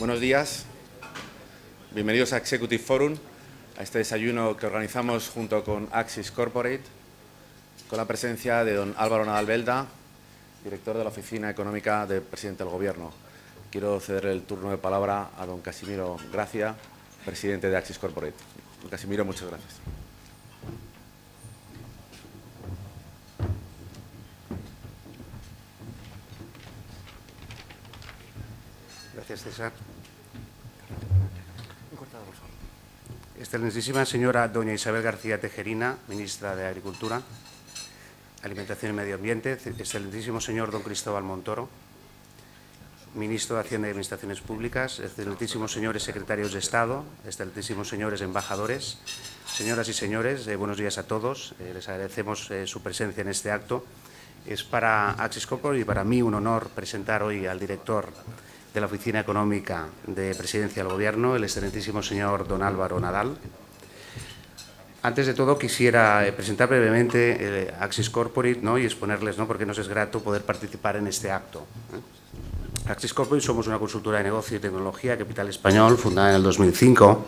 Buenos días, bienvenidos a Executive Forum, a este desayuno que organizamos junto con Axis Corporate, con la presencia de don Álvaro Nadal Belda, director de la Oficina Económica del Presidente del Gobierno. Quiero ceder el turno de palabra a don Casimiro Gracia, presidente de Axis Corporate. Don Casimiro, muchas gracias. Gracias, César. Excelentísima señora doña Isabel García Tejerina, ministra de Agricultura, Alimentación y Medio Ambiente. Excelentísimo señor don Cristóbal Montoro, ministro de Hacienda y Administraciones Públicas. Excelentísimos señores secretarios de Estado, excelentísimos señores embajadores, señoras y señores, buenos días a todos. Les agradecemos su presencia en este acto. Es para Axis Corporate y para mí un honor presentar hoy al director de la Oficina Económica de Presidencia del Gobierno, el excelentísimo señor don Álvaro Nadal. Antes de todo, quisiera presentar brevemente Axis Corporate, ¿no?, y exponerles, ¿no?, porque nos es grato poder participar en este acto. Axis Corporate somos una consultora de negocio y tecnología capital español, fundada en el 2005,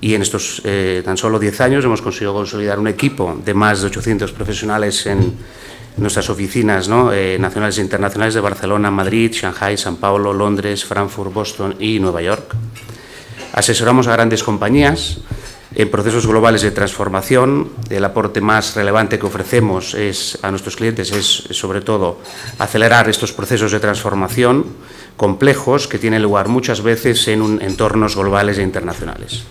y en estos tan solo 10 años hemos conseguido consolidar un equipo de más de 800 profesionales en nuestras oficinas, ¿no?, nacionales e internacionales de Barcelona, Madrid, Shanghái, San Paulo, Londres, Frankfurt, Boston y Nueva York. Asesoramos a grandes compañías en procesos globales de transformación. El aporte más relevante que ofrecemos a nuestros clientes es, sobre todo, acelerar estos procesos de transformación complejos que tienen lugar muchas veces en entornos globales e internacionales.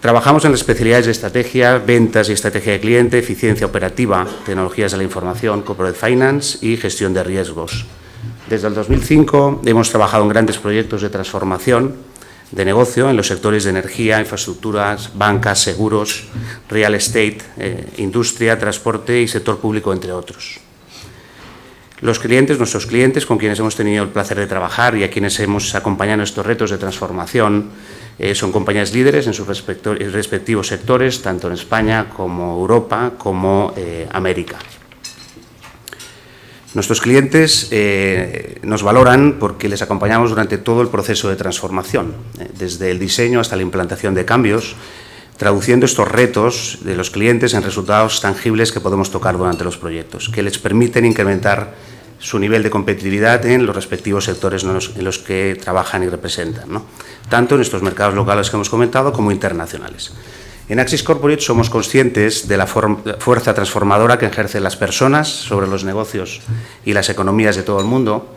Trabajamos en las especialidades de estrategia, ventas y estrategia de cliente, eficiencia operativa, tecnologías de la información, corporate finance y gestión de riesgos. Desde el 2005 hemos trabajado en grandes proyectos de transformación de negocio en los sectores de energía, infraestructuras, bancas, seguros, real estate, industria, transporte y sector público, entre otros. Los clientes, nuestros clientes, con quienes hemos tenido el placer de trabajar y a quienes hemos acompañado en estos retos de transformación, son compañías líderes en sus respectivos sectores, tanto en España como Europa, como América. Nuestros clientes nos valoran porque les acompañamos durante todo el proceso de transformación, desde el diseño hasta la implantación de cambios, traduciendo estos retos de los clientes en resultados tangibles que podemos tocar durante los proyectos, que les permiten incrementar su nivel de competitividad en los respectivos sectores en los que trabajan y representan, ¿no?, tanto en estos mercados locales que hemos comentado como internacionales. En Axis Corporate somos conscientes de la fuerza transformadora que ejercen las personas sobre los negocios y las economías de todo el mundo.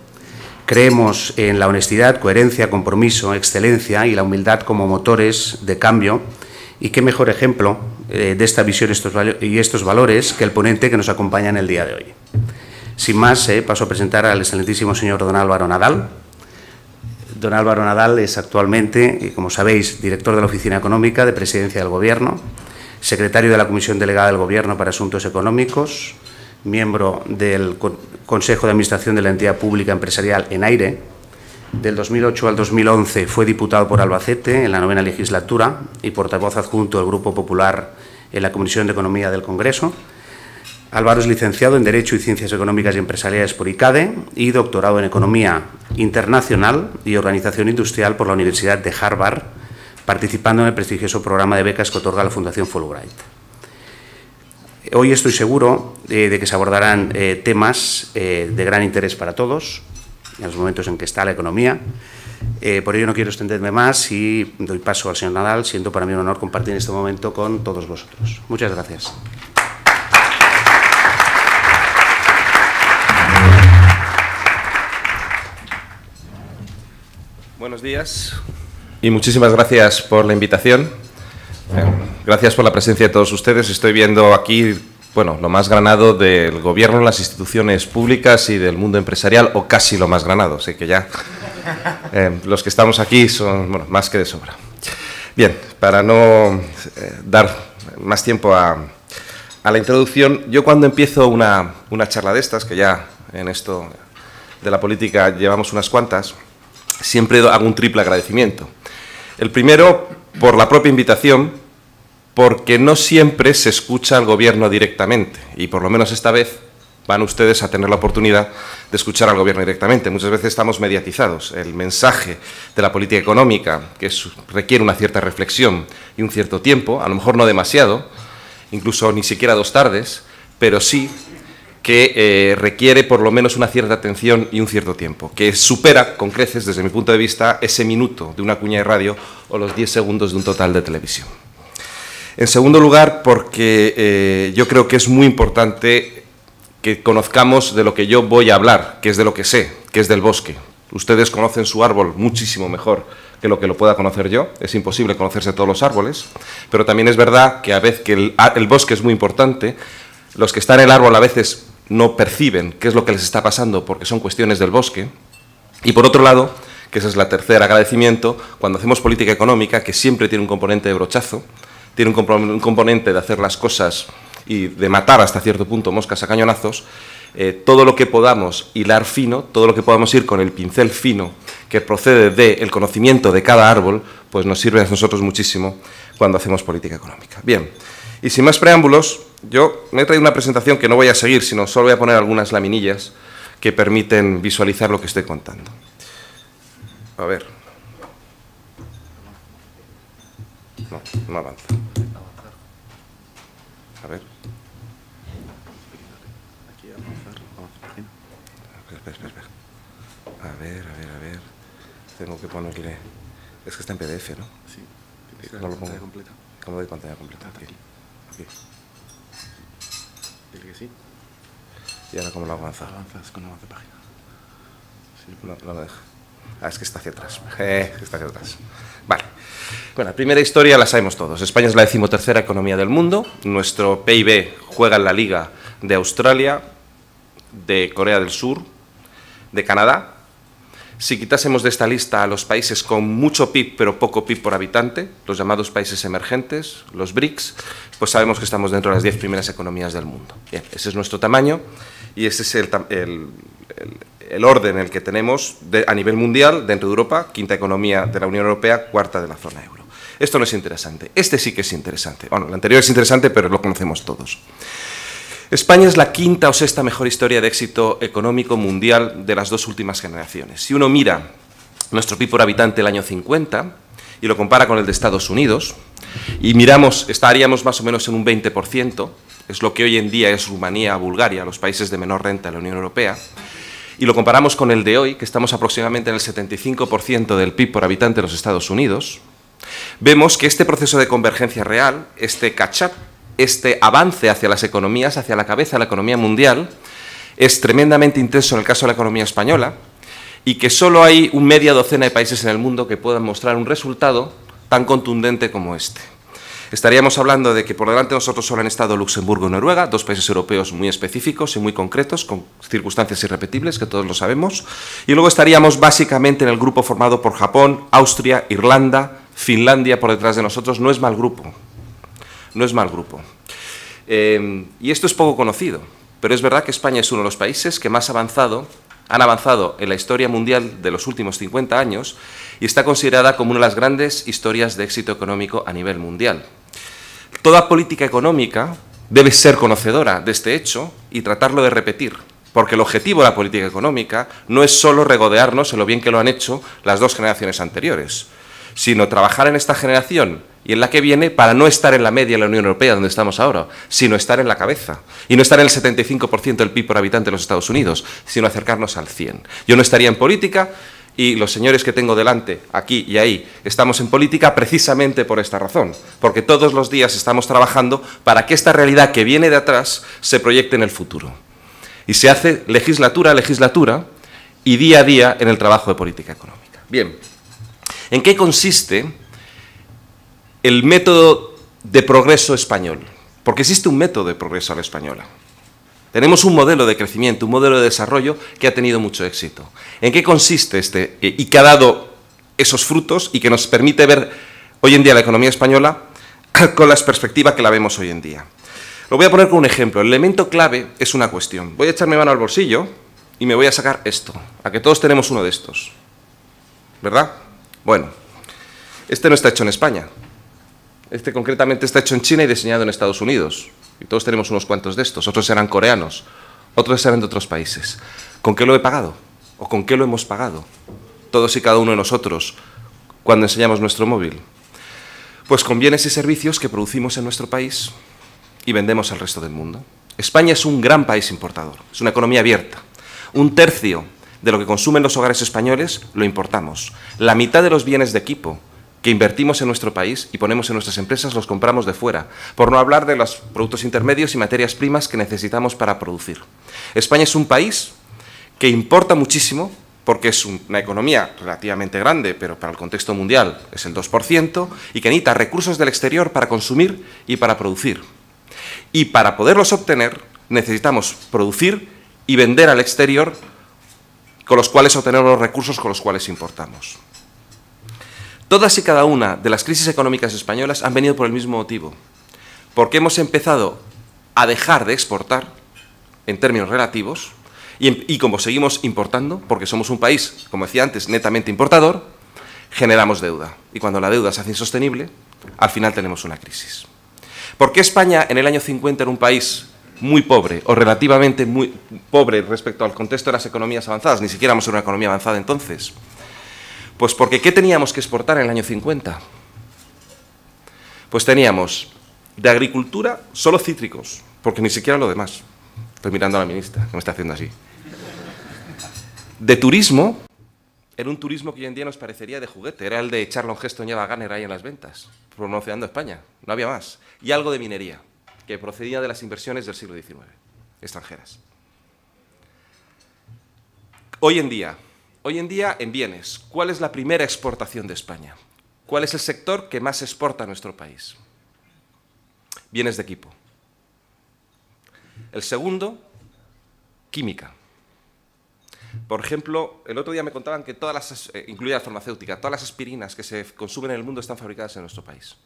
Creemos en la honestidad, coherencia, compromiso, excelencia y la humildad como motores de cambio. Y qué mejor ejemplo de esta visión y estos valores que el ponente que nos acompaña en el día de hoy. Sin más, paso a presentar al excelentísimo señor don Álvaro Nadal. Don Álvaro Nadal es actualmente, como sabéis, director de la Oficina Económica de Presidencia del Gobierno, secretario de la Comisión Delegada del Gobierno para Asuntos Económicos, miembro del Consejo de Administración de la Entidad Pública Empresarial Enaire. Del 2008 al 2011 fue diputado por Albacete en la 9ª legislatura y portavoz adjunto del Grupo Popular en la Comisión de Economía del Congreso. Álvaro es licenciado en Derecho y Ciencias Económicas y Empresariales por ICADE y doctorado en Economía Internacional y Organización Industrial por la Universidad de Harvard, participando en el prestigioso programa de becas que otorga la Fundación Fulbright. Hoy estoy seguro de que se abordarán temas de gran interés para todos en los momentos en que está la economía. Por ello no quiero extenderme más y doy paso al señor Nadal, siendo para mí un honor compartir este momento con todos vosotros. Muchas gracias. Buenos días y muchísimas gracias por la invitación. Gracias por la presencia de todos ustedes. Estoy viendo aquí, bueno, lo más granado del Gobierno, las instituciones públicas y del mundo empresarial, o casi lo más granado, así que ya los que estamos aquí son, bueno, más que de sobra. Bien, para no dar más tiempo a la introducción, yo cuando empiezo una charla de estas, que ya en esto de la política llevamos unas cuantas, siempre hago un triple agradecimiento. El primero, por la propia invitación, porque no siempre se escucha al Gobierno directamente, y por lo menos esta vez van ustedes a tener la oportunidad de escuchar al Gobierno directamente. Muchas veces estamos mediatizados. El mensaje de la política económica, que requiere una cierta reflexión y un cierto tiempo, a lo mejor no demasiado, incluso ni siquiera dos tardes, pero sí que requiere por lo menos una cierta atención y un cierto tiempo, que supera con creces, desde mi punto de vista, ese minuto de una cuña de radio o los 10 segundos de un total de televisión. En segundo lugar, porque yo creo que es muy importante que conozcamos de lo que yo voy a hablar, que es de lo que sé, que es del bosque. Ustedes conocen su árbol muchísimo mejor que lo que lo pueda conocer yo. Es imposible conocerse todos los árboles, pero también es verdad que a veces que el bosque es muy importante. Los que están en el árbol a veces no perciben qué es lo que les está pasando porque son cuestiones del bosque. Y por otro lado, que ese es el tercer agradecimiento, cuando hacemos política económica, que siempre tiene un componente de brochazo, tiene un componente de hacer las cosas y de matar hasta cierto punto moscas a cañonazos, todo lo que podamos hilar fino, todo lo que podamos ir con el pincel fino que procede del conocimiento de cada árbol, pues nos sirve a nosotros muchísimo cuando hacemos política económica. Bien, y sin más preámbulos, yo me he traído una presentación que no voy a seguir, sino solo voy a poner algunas laminillas que permiten visualizar lo que estoy contando. A ver. No, no avanza. A ver. Espera. A ver. Tengo que ponerle... Es que está en PDF, ¿no? Sí. ¿Cómo lo pongo? ¿Cómo doy pantalla completa? Aquí. Dile que sí. ¿Y ahora cómo lo avanza? Avanzas con avance página. Sí, no me deja. Ah, es que está hacia atrás. Vale. Bueno, la primera historia la sabemos todos. España es la 13ª economía del mundo. Nuestro PIB juega en la liga de Australia, de Corea del Sur, de Canadá. Si quitásemos de esta lista a los países con mucho PIB pero poco PIB por habitante, los llamados países emergentes, los BRICS, pues sabemos que estamos dentro de las 10 primeras economías del mundo. Bien, ese es nuestro tamaño y ese es el orden en el que tenemos a nivel mundial, dentro de Europa, 5ª economía de la Unión Europea, 4ª de la zona euro. Esto no es interesante, este sí que es interesante. Bueno, el anterior es interesante, pero lo conocemos todos. España es la 5ª o 6ª mejor historia de éxito económico mundial de las dos últimas generaciones. Si uno mira nuestro PIB por habitante el año 50 y lo compara con el de Estados Unidos, y miramos, estaríamos más o menos en un 20%, es lo que hoy en día es Rumanía, Bulgaria, los países de menor renta de la Unión Europea, y lo comparamos con el de hoy, que estamos aproximadamente en el 75% del PIB por habitante de los Estados Unidos, vemos que este proceso de convergencia real, este catch-up, este avance hacia las economías, hacia la cabeza de la economía mundial, es tremendamente intenso en el caso de la economía española y que solo hay una media docena de países en el mundo que puedan mostrar un resultado tan contundente como este. Estaríamos hablando de que por delante de nosotros solo han estado Luxemburgo y Noruega, dos países europeos muy específicos y muy concretos, con circunstancias irrepetibles, que todos lo sabemos, y luego estaríamos básicamente en el grupo formado por Japón, Austria, Irlanda, Finlandia por detrás de nosotros. No es mal grupo. No es mal grupo. Y esto es poco conocido, pero es verdad que España es uno de los países que más han avanzado en la historia mundial de los últimos 50 años y está considerada como una de las grandes historias de éxito económico a nivel mundial. Toda política económica debe ser conocedora de este hecho y tratarlo de repetir, porque el objetivo de la política económica no es solo regodearnos en lo bien que lo han hecho las dos generaciones anteriores, sino trabajar en esta generación y en la que viene para no estar en la media de la Unión Europea, donde estamos ahora, sino estar en la cabeza. Y no estar en el 75% del PIB por habitante de los Estados Unidos, sino acercarnos al 100. Yo no estaría en política y los señores que tengo delante, aquí y ahí, estamos en política precisamente por esta razón. Porque todos los días estamos trabajando para que esta realidad que viene de atrás se proyecte en el futuro. Y se hace legislatura a legislatura y día a día en el trabajo de política económica. Bien, ¿en qué consiste el método de progreso español? Porque existe un método de progreso a la española. Tenemos un modelo de crecimiento, un modelo de desarrollo que ha tenido mucho éxito. ¿En qué consiste este y que ha dado esos frutos y que nos permite ver hoy en día la economía española con las perspectivas que la vemos hoy en día? Lo voy a poner con un ejemplo. El elemento clave es una cuestión. Voy a echarme mano al bolsillo y me voy a sacar esto. A que todos tenemos uno de estos, ¿verdad? Bueno, este no está hecho en España. Este concretamente está hecho en China y diseñado en Estados Unidos. Y todos tenemos unos cuantos de estos. Otros serán coreanos, otros serán de otros países. ¿Con qué lo he pagado? ¿O con qué lo hemos pagado? Todos y cada uno de nosotros, cuando enseñamos nuestro móvil. Pues con bienes y servicios que producimos en nuestro país y vendemos al resto del mundo. España es un gran país importador, es una economía abierta. Un tercio de lo que consumen los hogares españoles lo importamos. La mitad de los bienes de equipo que invertimos en nuestro país y ponemos en nuestras empresas los compramos de fuera, por no hablar de los productos intermedios y materias primas que necesitamos para producir. España es un país que importa muchísimo, porque es una economía relativamente grande, pero para el contexto mundial es el 2%, y que necesita recursos del exterior para consumir y para producir. Y para poderlos obtener necesitamos producir y vender al exterior, con los cuales obtener los recursos con los cuales importamos. Todas y cada una de las crisis económicas españolas han venido por el mismo motivo, porque hemos empezado a dejar de exportar en términos relativos, y como seguimos importando, porque somos un país, como decía antes, netamente importador, generamos deuda. Y cuando la deuda se hace insostenible, al final tenemos una crisis. ¿Por qué España en el año 50 era un país muy pobre, o relativamente muy pobre respecto al contexto de las economías avanzadas? Ni siquiera éramos una economía avanzada entonces. Pues porque ¿qué teníamos que exportar en el año 50? Pues teníamos de agricultura solo cítricos, porque ni siquiera lo demás. Estoy mirando a la ministra, que me está haciendo así. De turismo, era un turismo que hoy en día nos parecería de juguete, era el de echarle un gesto a Wagner ahí en las ventas, promocionando España, no había más. Y algo de minería, que procedía de las inversiones del siglo XIX, extranjeras. Hoy en día en bienes, ¿cuál es la primera exportación de España? ¿Cuál es el sector que más exporta a nuestro país? Bienes de equipo. El segundo, química. Por ejemplo, el otro día me contaban que todas las, incluida la farmacéutica, todas las aspirinas que se consumen en el mundo están fabricadas en nuestro país.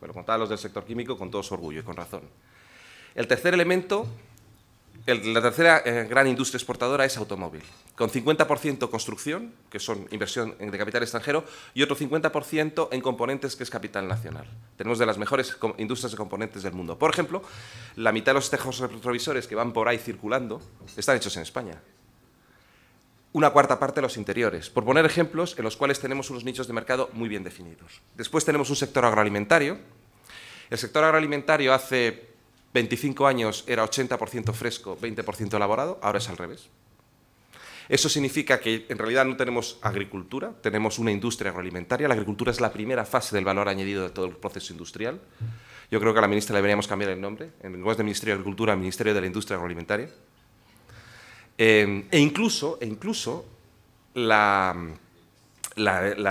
Me lo contaban los del sector químico con todo su orgullo y con razón. El tercer elemento, la tercera gran industria exportadora es automóvil, con 50% construcción, que son inversión de capital extranjero, y otro 50% en componentes, que es capital nacional. Tenemos de las mejores industrias de componentes del mundo. Por ejemplo, la mitad de los espejos retrovisores que van por ahí circulando están hechos en España. Una cuarta parte de los interiores, por poner ejemplos en los cuales tenemos unos nichos de mercado muy bien definidos. Después tenemos un sector agroalimentario. El sector agroalimentario hace 25 años era 80% fresco, 20% elaborado, ahora es al revés. Eso significa que en realidad no tenemos agricultura, tenemos una industria agroalimentaria. La agricultura es la primera fase del valor añadido de todo el proceso industrial. Yo creo que a la ministra le deberíamos cambiar el nombre, en lugar de Ministerio de Agricultura, Ministerio de la Industria Agroalimentaria. E incluso la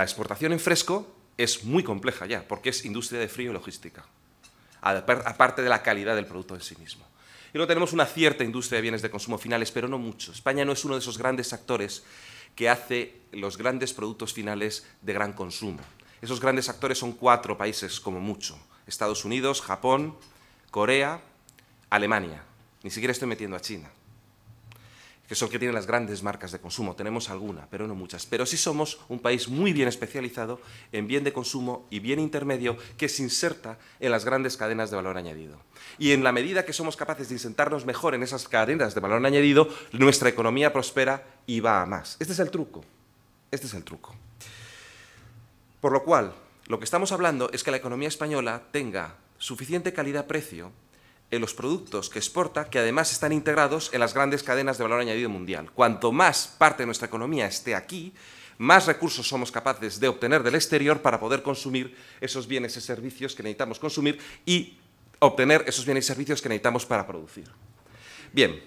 exportación en fresco es muy compleja ya, porque es industria de frío y logística, aparte de la calidad del producto en sí mismo. Y luego tenemos una cierta industria de bienes de consumo finales, pero no mucho. España no es uno de esos grandes actores que hace los grandes productos finales de gran consumo. Esos grandes actores son 4 países como mucho: Estados Unidos, Japón, Corea, Alemania. Ni siquiera estoy metiendo a China, que son los que tienen las grandes marcas de consumo. Tenemos alguna, pero no muchas. Pero sí somos un país muy bien especializado en bien de consumo y bien intermedio, que se inserta en las grandes cadenas de valor añadido. Y en la medida que somos capaces de insertarnos mejor en esas cadenas de valor añadido, nuestra economía prospera y va a más. Este es el truco. Este es el truco. Por lo cual, lo que estamos hablando es que la economía española tenga suficiente calidad-precio en los productos que exporta, que además están integrados en las grandes cadenas de valor añadido mundial. Cuanto más parte de nuestra economía esté aquí, más recursos somos capaces de obtener del exterior para poder consumir esos bienes y servicios que necesitamos consumir y obtener esos bienes y servicios que necesitamos para producir. Bien,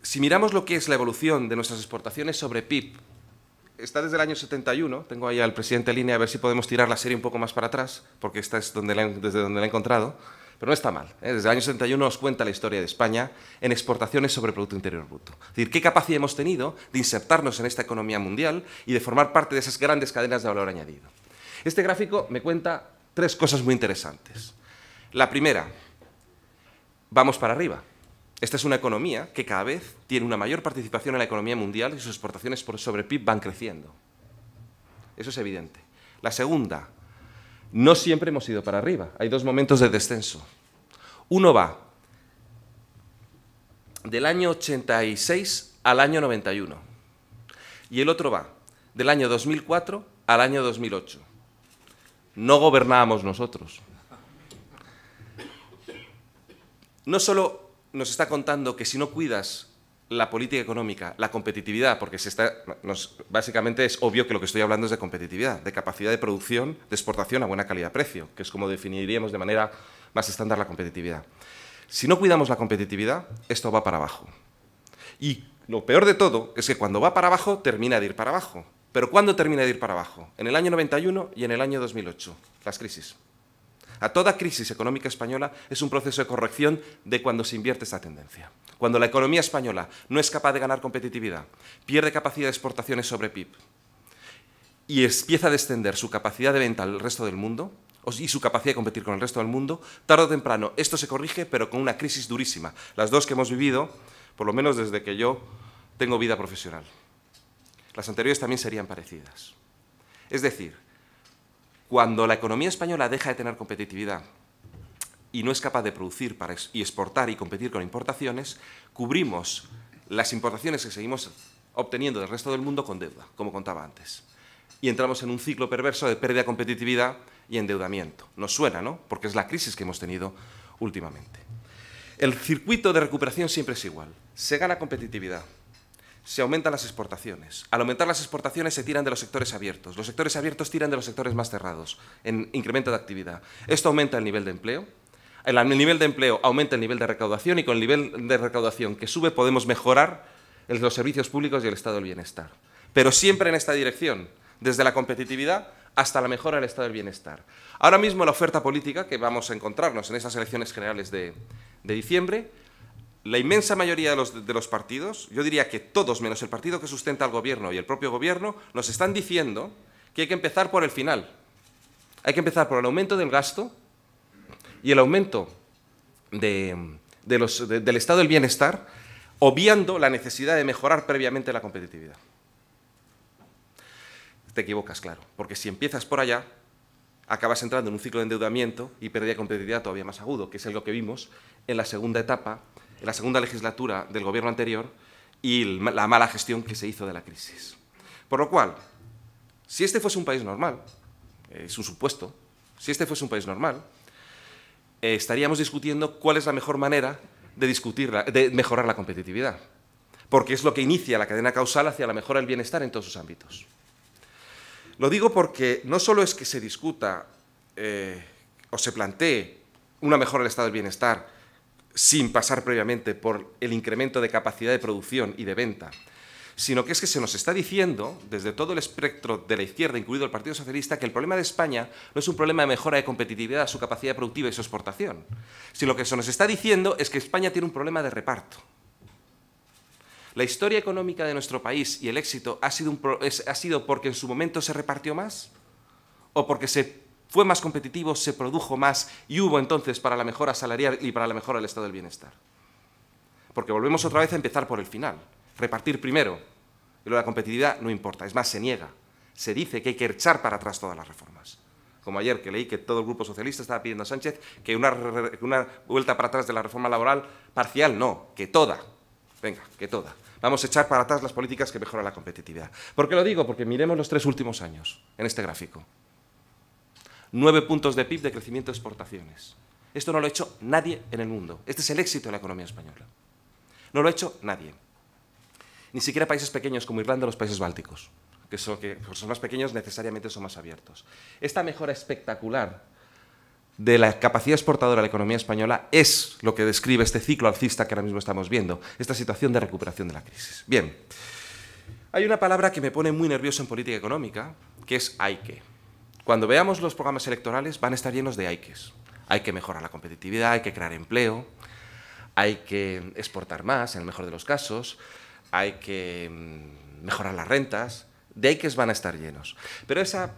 si miramos lo que es la evolución de nuestras exportaciones sobre PIB, está desde el año 71, tengo ahí al presidente Línea, a ver si podemos tirar la serie un poco más para atrás, porque esta es desde donde la he encontrado, pero no está mal, ¿eh? Desde el año 71 nos cuenta la historia de España en exportaciones sobre Producto Interior Bruto. Es decir, qué capacidad hemos tenido de insertarnos en esta economía mundial y de formar parte de esas grandes cadenas de valor añadido. Este gráfico me cuenta 3 cosas muy interesantes. La primera, vamos para arriba. Esta es una economía que cada vez tiene una mayor participación en la economía mundial y sus exportaciones sobre PIB van creciendo. Eso es evidente. La segunda, no siempre hemos ido para arriba. Hay 2 momentos de descenso. Uno va del año 86 al año 91. Y el otro va del año 2004 al año 2008. No gobernábamos nosotros. No solo nos está contando que si no cuidas la política económica, la competitividad, porque básicamente es obvio que lo que estoy hablando es de competitividad, de capacidad de producción, de exportación a buena calidad-precio, que es como definiríamos de manera más estándar la competitividad. Si no cuidamos la competitividad, esto va para abajo. Y lo peor de todo es que cuando va para abajo, termina de ir para abajo. ¿Pero cuándo termina de ir para abajo? En el año 91 y en el año 2008, las crisis. A toda crisis económica española es un proceso de corrección de cuando se invierte esta tendencia. Cuando la economía española no es capaz de ganar competitividad, pierde capacidad de exportaciones sobre PIB y empieza a descender su capacidad de venta al resto del mundo y su capacidad de competir con el resto del mundo, tarde o temprano esto se corrige, pero con una crisis durísima. Las dos que hemos vivido, por lo menos desde que yo tengo vida profesional. Las anteriores también serían parecidas. Es decir, cuando la economía española deja de tener competitividad y no es capaz de producir y exportar y competir con importaciones, cubrimos las importaciones que seguimos obteniendo del resto del mundo con deuda, como contaba antes. Y entramos en un ciclo perverso de pérdida de competitividad y endeudamiento. Nos suena, ¿no? Porque es la crisis que hemos tenido últimamente. El circuito de recuperación siempre es igual. Se gana competitividad. Se aumentan las exportaciones. Al aumentar las exportaciones se tiran de los sectores abiertos. Los sectores abiertos tiran de los sectores más cerrados en incremento de actividad. Esto aumenta el nivel de empleo. El nivel de empleo aumenta el nivel de recaudación y con el nivel de recaudación que sube podemos mejorar los servicios públicos y el estado del bienestar. Pero siempre en esta dirección, desde la competitividad hasta la mejora del estado del bienestar. Ahora mismo la oferta política que vamos a encontrarnos en estas elecciones generales de diciembre. La inmensa mayoría de los partidos, yo diría que todos menos el partido que sustenta al gobierno y el propio gobierno, nos están diciendo que hay que empezar por el final. Hay que empezar por el aumento del gasto y el aumento del estado del bienestar, obviando la necesidad de mejorar previamente la competitividad. Te equivocas, claro, porque si empiezas por allá, acabas entrando en un ciclo de endeudamiento y pérdida de competitividad todavía más agudo, que es algo que vimos en la segunda etapa, en la segunda legislatura del gobierno anterior y la mala gestión que se hizo de la crisis. Por lo cual, si este fuese un país normal, es un supuesto, si este fuese un país normal, estaríamos discutiendo cuál es la mejor manera de mejorar la competitividad, porque es lo que inicia la cadena causal hacia la mejora del bienestar en todos sus ámbitos. Lo digo porque no solo es que se discuta o se plantee una mejora del estado del bienestar, sin pasar previamente por el incremento de capacidad de producción y de venta, sino que es que se nos está diciendo, desde todo el espectro de la izquierda, incluido el Partido Socialista, que el problema de España no es un problema de mejora de competitividad, su capacidad productiva y su exportación, sino que se nos está diciendo es que España tiene un problema de reparto. La historia económica de nuestro país y el éxito ha sido porque en su momento se repartió más o porque se fue más competitivo, se produjo más y hubo entonces para la mejora salarial y para la mejora del estado del bienestar. Porque volvemos otra vez a empezar por el final, repartir primero. Y lo de la competitividad no importa, es más, se niega. Se dice que hay que echar para atrás todas las reformas. Como ayer que leí que todo el grupo socialista estaba pidiendo a Sánchez que una vuelta para atrás de la reforma laboral parcial, no, que toda. Venga, que toda. Vamos a echar para atrás las políticas que mejoran la competitividad. ¿Por qué lo digo? Porque miremos los 3 últimos años en este gráfico. 9 puntos de PIB de crecimiento de exportaciones. Esto no lo ha hecho nadie en el mundo. Este es el éxito de la economía española. No lo ha hecho nadie. Ni siquiera países pequeños como Irlanda o los países bálticos, que por ser más pequeños necesariamente son más abiertos. Esta mejora espectacular de la capacidad exportadora de la economía española es lo que describe este ciclo alcista que ahora mismo estamos viendo, esta situación de recuperación de la crisis. Bien, hay una palabra que me pone muy nervioso en política económica, que es hay que. Cuando veamos los programas electorales van a estar llenos de hayques. Hay que mejorar la competitividad, hay que crear empleo, hay que exportar más, en el mejor de los casos, hay que mejorar las rentas, de hayques van a estar llenos. Pero esa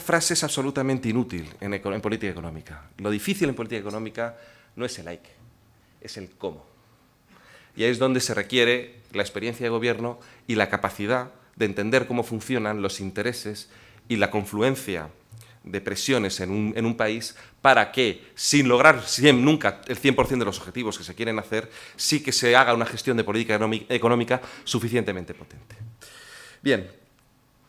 frase es absolutamente inútil en política económica. Lo difícil en política económica no es el hay que, es el cómo. Y ahí es donde se requiere la experiencia de gobierno y la capacidad de entender cómo funcionan los intereses y la confluencia de presiones en un país para que, sin lograr nunca el 100% de los objetivos que se quieren hacer, sí que se haga una gestión de política económica suficientemente potente. Bien,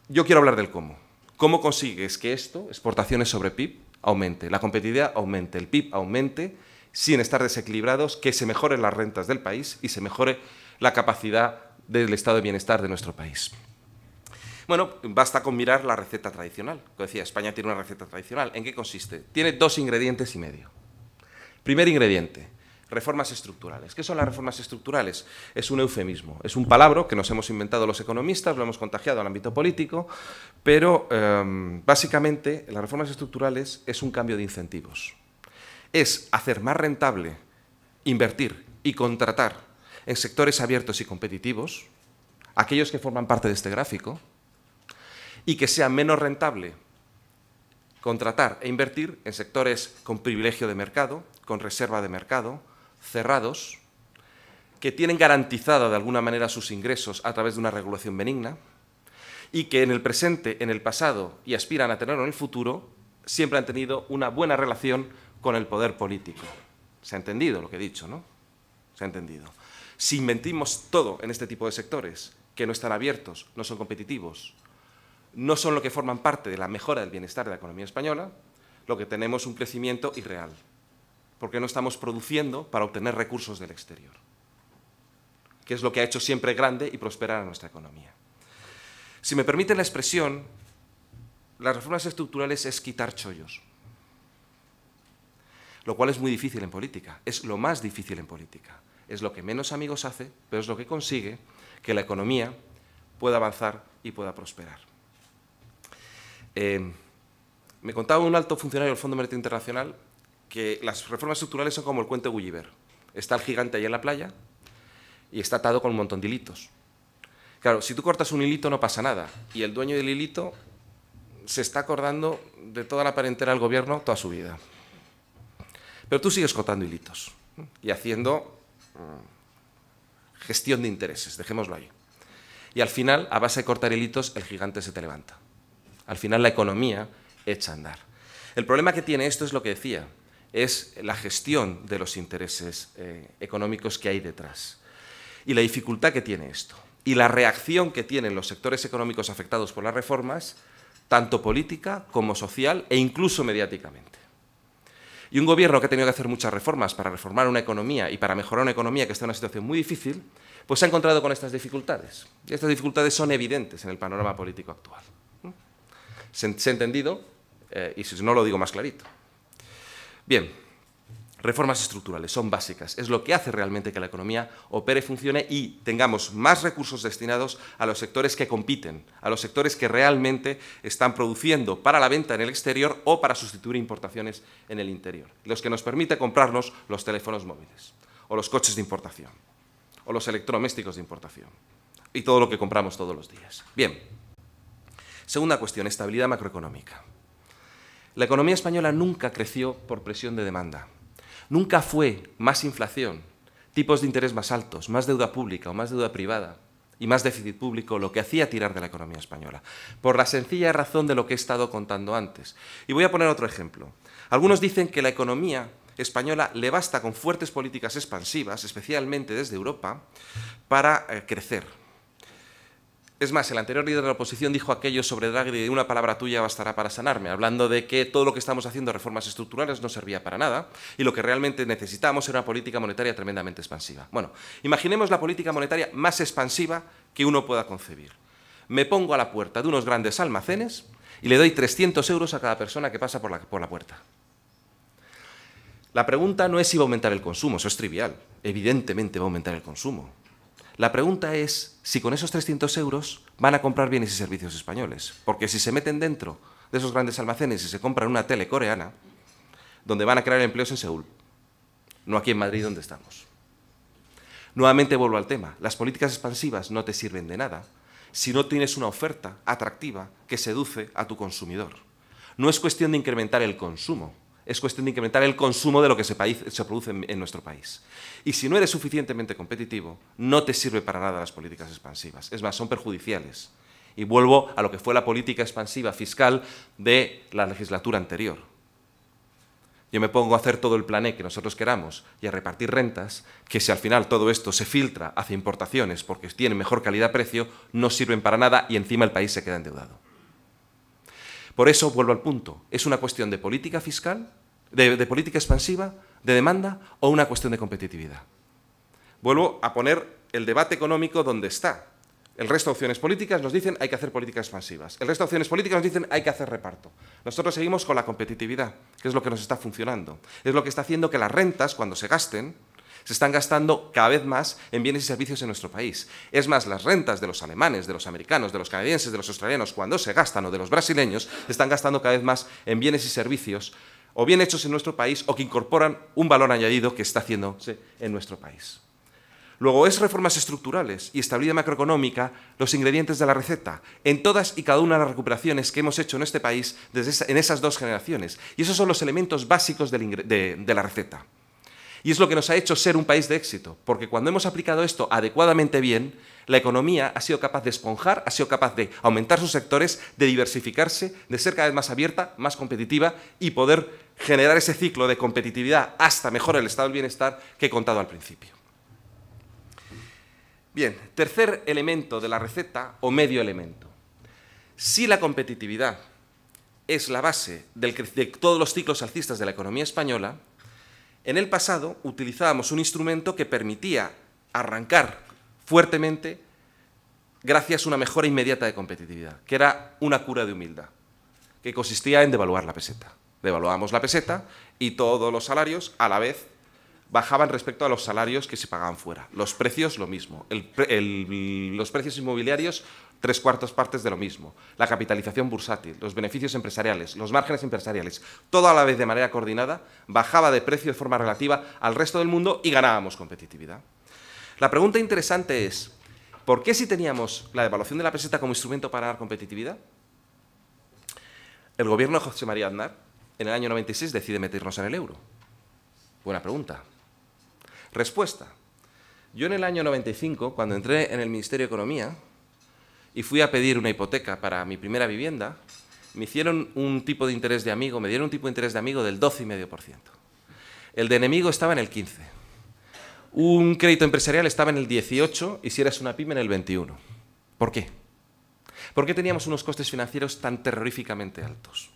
yo quiero hablar del cómo. ¿Cómo consigues que esto, exportaciones sobre PIB, aumente, la competitividad aumente, el PIB aumente, sin estar desequilibrados, que se mejoren las rentas del país y se mejore la capacidad del estado de bienestar de nuestro país? Bueno, basta con mirar la receta tradicional. Como decía, España tiene una receta tradicional. ¿En qué consiste? Tiene 2 ingredientes y medio. Primer ingrediente, reformas estructurales. ¿Qué son las reformas estructurales? Es un eufemismo, es un palabra que nos hemos inventado los economistas, lo hemos contagiado al ámbito político, pero básicamente las reformas estructurales es un cambio de incentivos. Es hacer más rentable invertir y contratar en sectores abiertos y competitivos, aquellos que forman parte de este gráfico, y que sea menos rentable contratar e invertir en sectores con privilegio de mercado, con reserva de mercado, cerrados, que tienen garantizada de alguna manera sus ingresos a través de una regulación benigna y que en el presente, en el pasado y aspiran a tenerlo en el futuro, siempre han tenido una buena relación con el poder político. ¿Se ha entendido lo que he dicho, no? Se ha entendido. Si invertimos todo en este tipo de sectores que no están abiertos, no son competitivos, no son lo que forman parte de la mejora del bienestar de la economía española, lo que tenemos es un crecimiento irreal, porque no estamos produciendo para obtener recursos del exterior, que es lo que ha hecho siempre grande y prosperar a nuestra economía. Si me permiten la expresión, las reformas estructurales es quitar chollos, lo cual es muy difícil en política, es lo más difícil en política, es lo que menos amigos hace, pero es lo que consigue que la economía pueda avanzar y pueda prosperar. Me contaba un alto funcionario del Fondo Monetario Internacional que las reformas estructurales son como el cuento de Gulliver. Está el gigante ahí en la playa y está atado con un montón de hilitos. Claro, si tú cortas un hilito no pasa nada y el dueño del hilito se está acordando de toda la parentela del gobierno toda su vida. Pero tú sigues cortando hilitos y haciendo gestión de intereses, dejémoslo ahí. Y al final, a base de cortar hilitos, el gigante se te levanta. Al final la economía echa a andar. El problema que tiene esto es lo que decía, es la gestión de los intereses económicos que hay detrás y la dificultad que tiene esto y la reacción que tienen los sectores económicos afectados por las reformas, tanto política como social e incluso mediáticamente. Y un gobierno que ha tenido que hacer muchas reformas para reformar una economía y para mejorar una economía que está en una situación muy difícil, pues se ha encontrado con estas dificultades. Y estas dificultades son evidentes en el panorama político actual. ¿Se ha entendido? Y si no, lo digo más clarito. Bien, reformas estructurales son básicas. Es lo que hace realmente que la economía opere, funcione y tengamos más recursos destinados a los sectores que compiten, a los sectores que realmente están produciendo para la venta en el exterior o para sustituir importaciones en el interior. Los que nos permite comprarnos los teléfonos móviles o los coches de importación o los electrodomésticos de importación y todo lo que compramos todos los días. Bien. Segunda cuestión, estabilidad macroeconómica. La economía española nunca creció por presión de demanda. Nunca fue más inflación, tipos de interés más altos, más deuda pública o más deuda privada y más déficit público lo que hacía tirar de la economía española, por la sencilla razón de lo que he estado contando antes. Y voy a poner otro ejemplo. Algunos dicen que la economía española le basta con fuertes políticas expansivas, especialmente desde Europa, para crecer. Es más, el anterior líder de la oposición dijo aquello sobre Draghi de una palabra tuya bastará para sanarme, hablando de que todo lo que estamos haciendo, reformas estructurales, no servía para nada y lo que realmente necesitábamos era una política monetaria tremendamente expansiva. Bueno, imaginemos la política monetaria más expansiva que uno pueda concebir. Me pongo a la puerta de unos grandes almacenes y le doy 300 euros a cada persona que pasa por la puerta. La pregunta no es si va a aumentar el consumo, eso es trivial. Evidentemente va a aumentar el consumo. La pregunta es si con esos 300 euros van a comprar bienes y servicios españoles. Porque si se meten dentro de esos grandes almacenes y se compran una tele coreana, donde van a crear empleos en Seúl, no aquí en Madrid donde estamos. Nuevamente vuelvo al tema. Las políticas expansivas no te sirven de nada si no tienes una oferta atractiva que seduce a tu consumidor. No es cuestión de incrementar el consumo. Es cuestión de incrementar el consumo de lo que se produce en nuestro país. Y si no eres suficientemente competitivo, no te sirve para nada las políticas expansivas. Es más, son perjudiciales. y vuelvo a lo que fue la política expansiva fiscal de la legislatura anterior. Yo me pongo a hacer todo el plané que nosotros queramos y a repartir rentas, que si al final todo esto se filtra hacia importaciones porque tienen mejor calidad-precio, no sirven para nada y encima el país se queda endeudado. Por eso vuelvo al punto, ¿es una cuestión de política fiscal, de política expansiva, de demanda o una cuestión de competitividad? Vuelvo a poner el debate económico donde está. El resto de opciones políticas nos dicen hay que hacer políticas expansivas. El resto de opciones políticas nos dicen hay que hacer reparto. Nosotros seguimos con la competitividad, que es lo que nos está funcionando. Es lo que está haciendo que las rentas, cuando se gasten, se están gastando cada vez más en bienes y servicios en nuestro país. Es más, las rentas de los alemanes, de los americanos, de los canadienses, de los australianos, cuando se gastan, o de los brasileños, se están gastando cada vez más en bienes y servicios, o bien hechos en nuestro país, o que incorporan un valor añadido que está haciéndose en nuestro país. Luego, es reformas estructurales y estabilidad macroeconómica los ingredientes de la receta en todas y cada una de las recuperaciones que hemos hecho en este país en esas dos generaciones. Y esos son los elementos básicos de la receta. Y es lo que nos ha hecho ser un país de éxito, porque cuando hemos aplicado esto adecuadamente bien, la economía ha sido capaz de esponjar, ha sido capaz de aumentar sus sectores, de diversificarse, de ser cada vez más abierta, más competitiva y poder generar ese ciclo de competitividad hasta mejorar el estado del bienestar que he contado al principio. Bien, tercer elemento de la receta o medio elemento. Si la competitividad es la base de todos los ciclos alcistas de la economía española, en el pasado utilizábamos un instrumento que permitía arrancar fuertemente gracias a una mejora inmediata de competitividad, que era una cura de humildad, que consistía en devaluar la peseta. Devaluábamos la peseta y todos los salarios a la vez bajaban respecto a los salarios que se pagaban fuera. Los precios, lo mismo. Los precios inmobiliarios, 3/4 partes de lo mismo. La capitalización bursátil, los beneficios empresariales, los márgenes empresariales, todo a la vez de manera coordinada, bajaba de precio de forma relativa al resto del mundo y ganábamos competitividad. La pregunta interesante es, ¿por qué si teníamos la devaluación de la peseta como instrumento para ganar competitividad? El gobierno de José María Aznar, en el año 96, decide meternos en el euro. Buena pregunta. Respuesta. Yo en el año 95, cuando entré en el Ministerio de Economía y fui a pedir una hipoteca para mi primera vivienda, me hicieron un tipo de interés de amigo, me dieron un tipo de interés de amigo del 12,5%. El de enemigo estaba en el 15%. Un crédito empresarial estaba en el 18% y si eras una pyme en el 21%. ¿Por qué? ¿Por qué teníamos unos costes financieros tan terroríficamente altos?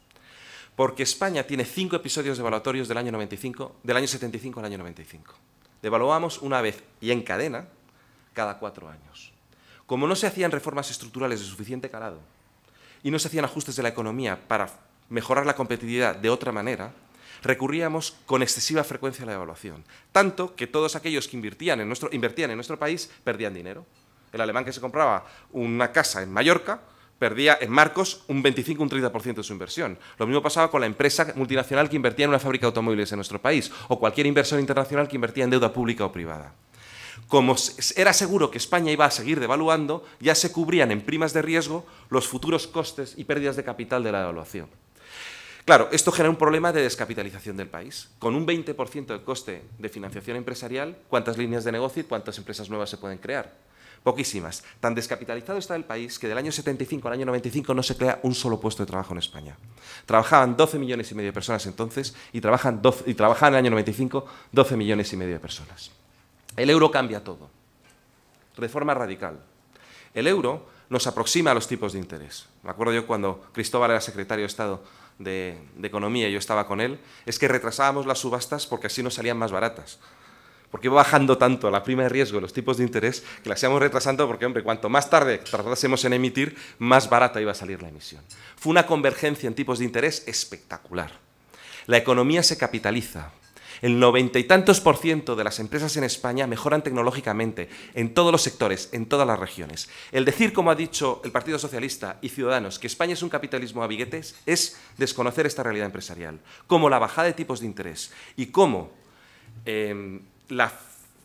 Porque España tiene 5 episodios devaluatorios del año 75 al año 95. Devaluamos una vez y en cadena cada 4 años. Como no se hacían reformas estructurales de suficiente calado y no se hacían ajustes de la economía para mejorar la competitividad de otra manera, recurríamos con excesiva frecuencia a la devaluación. Tanto que todos aquellos que invertían en nuestro país perdían dinero. El alemán que se compraba una casa en Mallorca perdía en marcos un 25 o un 30% de su inversión. Lo mismo pasaba con la empresa multinacional que invertía en una fábrica de automóviles en nuestro país o cualquier inversor internacional que invertía en deuda pública o privada. Como era seguro que España iba a seguir devaluando, ya se cubrían en primas de riesgo los futuros costes y pérdidas de capital de la devaluación. Claro, esto genera un problema de descapitalización del país. Con un 20% de coste de financiación empresarial, ¿cuántas líneas de negocio y cuántas empresas nuevas se pueden crear? Poquísimas. Tan descapitalizado está el país que del año 75 al año 95 no se crea un solo puesto de trabajo en España. Trabajaban 12,5 millones de personas entonces y trabajaban en el año 95 12,5 millones de personas. El euro cambia todo, de forma radical. El euro nos aproxima a los tipos de interés. Me acuerdo yo cuando Cristóbal era secretario de Estado de Economía y yo estaba con él, es que retrasábamos las subastas porque así nos salían más baratas. Porque iba bajando tanto la prima de riesgo de los tipos de interés que las íbamos retrasando porque, hombre, cuanto más tarde tratásemos en emitir, más barata iba a salir la emisión. Fue una convergencia en tipos de interés espectacular. La economía se capitaliza. El 90 y tantos % de las empresas en España mejoran tecnológicamente en todos los sectores, en todas las regiones. El decir, como ha dicho el Partido Socialista y Ciudadanos, que España es un capitalismo a billetes es desconocer esta realidad empresarial. Como la bajada de tipos de interés y cómo la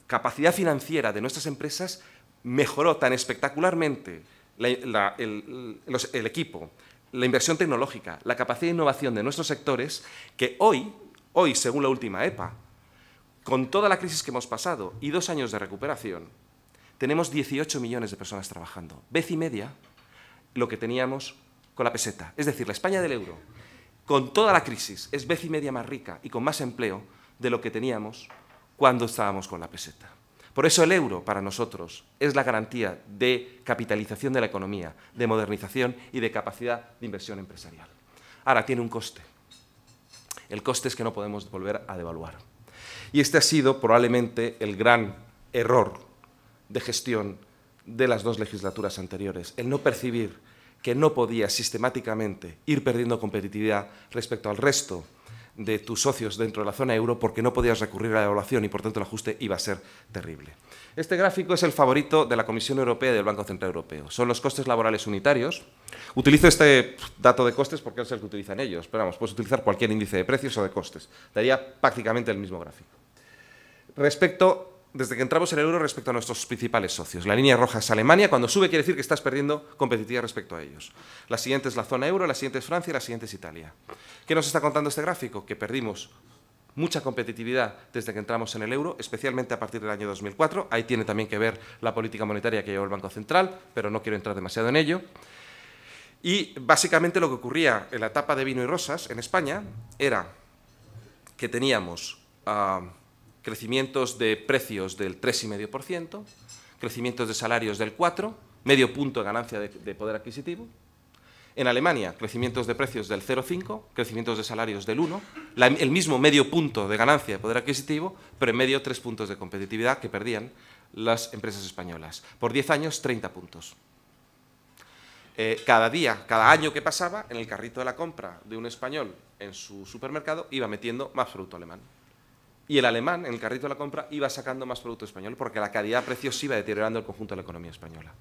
capacidad financiera de nuestras empresas mejoró tan espectacularmente el equipo, la inversión tecnológica, la capacidad de innovación de nuestros sectores, que hoy, según la última EPA, con toda la crisis que hemos pasado y 2 años de recuperación, tenemos 18 millones de personas trabajando, vez y media lo que teníamos con la peseta. Es decir, la España del euro, con toda la crisis, es vez y media más rica y con más empleo de lo que teníamos cuando estábamos con la peseta. Por eso el euro, para nosotros, es la garantía de capitalización de la economía, de modernización y de capacidad de inversión empresarial. Ahora, tiene un coste. El coste es que no podemos volver a devaluar. Y este ha sido probablemente el gran error de gestión de las dos legislaturas anteriores, el no percibir que no podía sistemáticamente ir perdiendo competitividad respecto al resto de tus socios dentro de la zona euro porque no podías recurrir a la devaluación y, por tanto, el ajuste iba a ser terrible. Este gráfico es el favorito de la Comisión Europea y del Banco Central Europeo. Son los costes laborales unitarios. Utilizo este dato de costes porque es el que utilizan ellos, pero vamos, puedes utilizar cualquier índice de precios o de costes. Daría prácticamente el mismo gráfico. Respecto, desde que entramos en el euro, respecto a nuestros principales socios. La línea roja es Alemania. Cuando sube quiere decir que estás perdiendo competitividad respecto a ellos. La siguiente es la zona euro, la siguiente es Francia y la siguiente es Italia. ¿Qué nos está contando este gráfico? Que perdimos mucha competitividad desde que entramos en el euro, especialmente a partir del año 2004. Ahí tiene también que ver la política monetaria que llevó el Banco Central, pero no quiero entrar demasiado en ello. Y básicamente lo que ocurría en la etapa de vino y rosas en España era que teníamos crecimientos de precios del 3,5%, crecimientos de salarios del 4%, medio punto de ganancia de poder adquisitivo. En Alemania, crecimientos de precios del 0,5%, crecimientos de salarios del 1%, el mismo medio punto de ganancia de poder adquisitivo, pero en medio 3 puntos de competitividad que perdían las empresas españolas. Por 10 años, 30 puntos. Cada año que pasaba, en el carrito de la compra de un español en su supermercado, iba metiendo más producto alemán. Y el alemán, en el carrito de la compra, iba sacando más producto español porque la calidad-precio se iba deteriorando el conjunto de la economía española.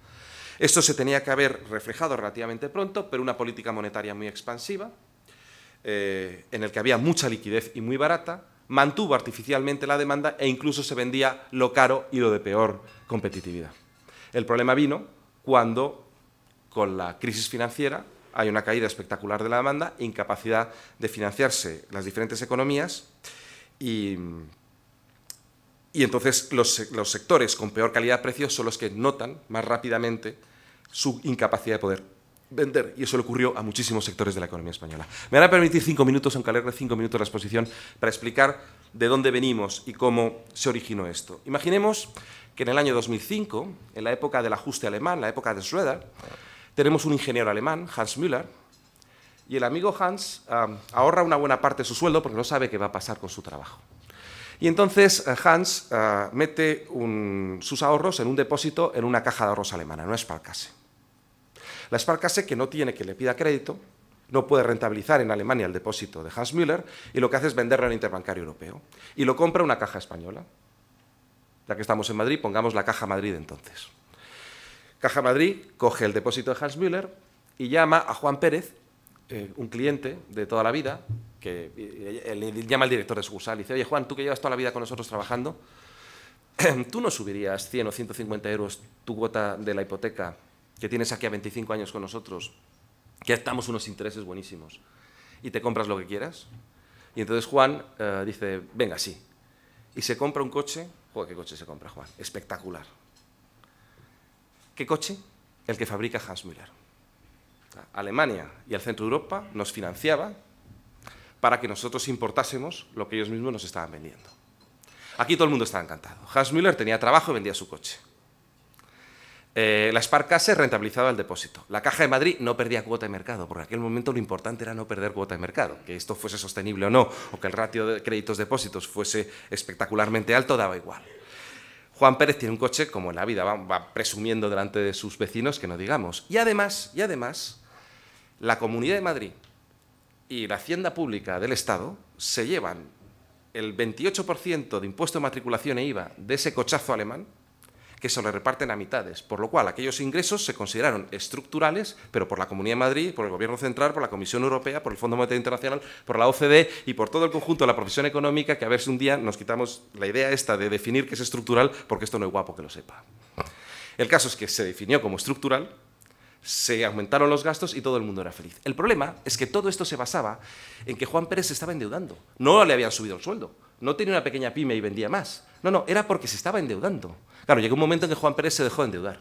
Esto se tenía que haber reflejado relativamente pronto, pero una política monetaria muy expansiva, en el que había mucha liquidez y muy barata, mantuvo artificialmente la demanda e incluso se vendía lo caro y lo de peor competitividad. El problema vino cuando, con la crisis financiera, hay una caída espectacular de la demanda, incapacidad de financiarse las diferentes economías. Y entonces los sectores con peor calidad de precios son los que notan más rápidamente su incapacidad de poder vender. Y eso le ocurrió a muchísimos sectores de la economía española. Me van a permitir 5 minutos, aunque alargue 5 minutos la exposición, para explicar de dónde venimos y cómo se originó esto. Imaginemos que en el año 2005, en la época del ajuste alemán, la época de Schröder, tenemos un ingeniero alemán, Hans Müller, y el amigo Hans ahorra una buena parte de su sueldo porque no sabe qué va a pasar con su trabajo. Y entonces Hans mete sus ahorros en un depósito en una caja de ahorros alemana, en una Sparkasse. La Sparkasse, que no tiene quien le pida crédito, no puede rentabilizar en Alemania el depósito de Hans Müller y lo que hace es venderlo en el interbancario europeo. Y lo compra una caja española. Ya que estamos en Madrid, pongamos la Caja Madrid entonces. Caja Madrid coge el depósito de Hans Müller y llama a Juan Pérez, un cliente de toda la vida, que le llama al director de sucursal y dice: oye, Juan, tú que llevas toda la vida con nosotros trabajando, ¿tú no subirías 100 o 150 euros tu cuota de la hipoteca que tienes aquí a 25 años con nosotros, que estamos unos intereses buenísimos, y te compras lo que quieras? Y entonces Juan dice: venga, sí. Y se compra un coche. Joder, ¿qué coche se compra, Juan? Espectacular. ¿Qué coche? El que fabrica Hans Müller. Alemania y el centro de Europa nos financiaba para que nosotros importásemos lo que ellos mismos nos estaban vendiendo. Aquí todo el mundo estaba encantado. Hans Müller tenía trabajo y vendía su coche. La Sparkasse rentabilizaba el depósito. La Caja de Madrid no perdía cuota de mercado, porque en aquel momento lo importante era no perder cuota de mercado. Que esto fuese sostenible o no, o que el ratio de créditos-depósitos fuese espectacularmente alto, daba igual. Juan Pérez tiene un coche como en la vida, va presumiendo delante de sus vecinos, que no digamos. Y además, la Comunidad de Madrid y la Hacienda Pública del Estado se llevan el 28% de impuesto de matriculación e IVA de ese cochazo alemán, que se lo reparten a mitades, por lo cual aquellos ingresos se consideraron estructurales, pero por la Comunidad de Madrid, por el Gobierno Central, por la Comisión Europea, por el Fondo Monetario Internacional, por la OCDE y por todo el conjunto de la profesión económica, que a ver si un día nos quitamos la idea esta de definir qué es estructural, porque esto no es guapo que lo sepa. El caso es que se definió como estructural, se aumentaron los gastos y todo el mundo era feliz. El problema es que todo esto se basaba en que Juan Pérez se estaba endeudando. No le habían subido el sueldo, no tenía una pequeña pyme y vendía más. No, era porque se estaba endeudando. Claro, llegó un momento en que Juan Pérez se dejó de endeudar.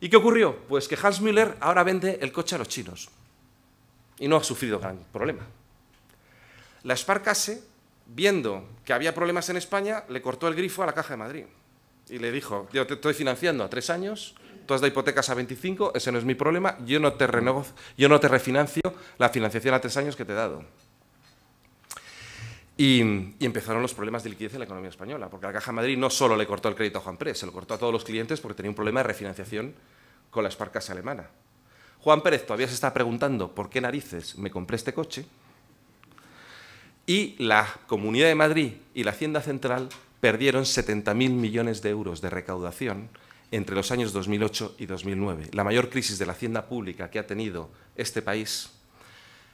¿Y qué ocurrió? Pues que Hans Müller ahora vende el coche a los chinos y no ha sufrido gran problema. La Sparkasse, viendo que había problemas en España, le cortó el grifo a la Caja de Madrid y le dijo, yo te estoy financiando a 3 años, tú has dado hipotecas a 25, ese no es mi problema, yo no te refinancio la financiación a 3 años que te he dado. Y empezaron los problemas de liquidez en la economía española, porque la Caja de Madrid no solo le cortó el crédito a Juanpre, se lo cortó a todos los clientes porque tenía un problema de refinanciación con la Sparkasse alemana. Juan Pérez todavía se está preguntando por qué narices me compré este coche, y la Comunidad de Madrid y la Hacienda Central perdieron 70.000 millones de euros de recaudación entre los años 2008 y 2009. La mayor crisis de la hacienda pública que ha tenido este país.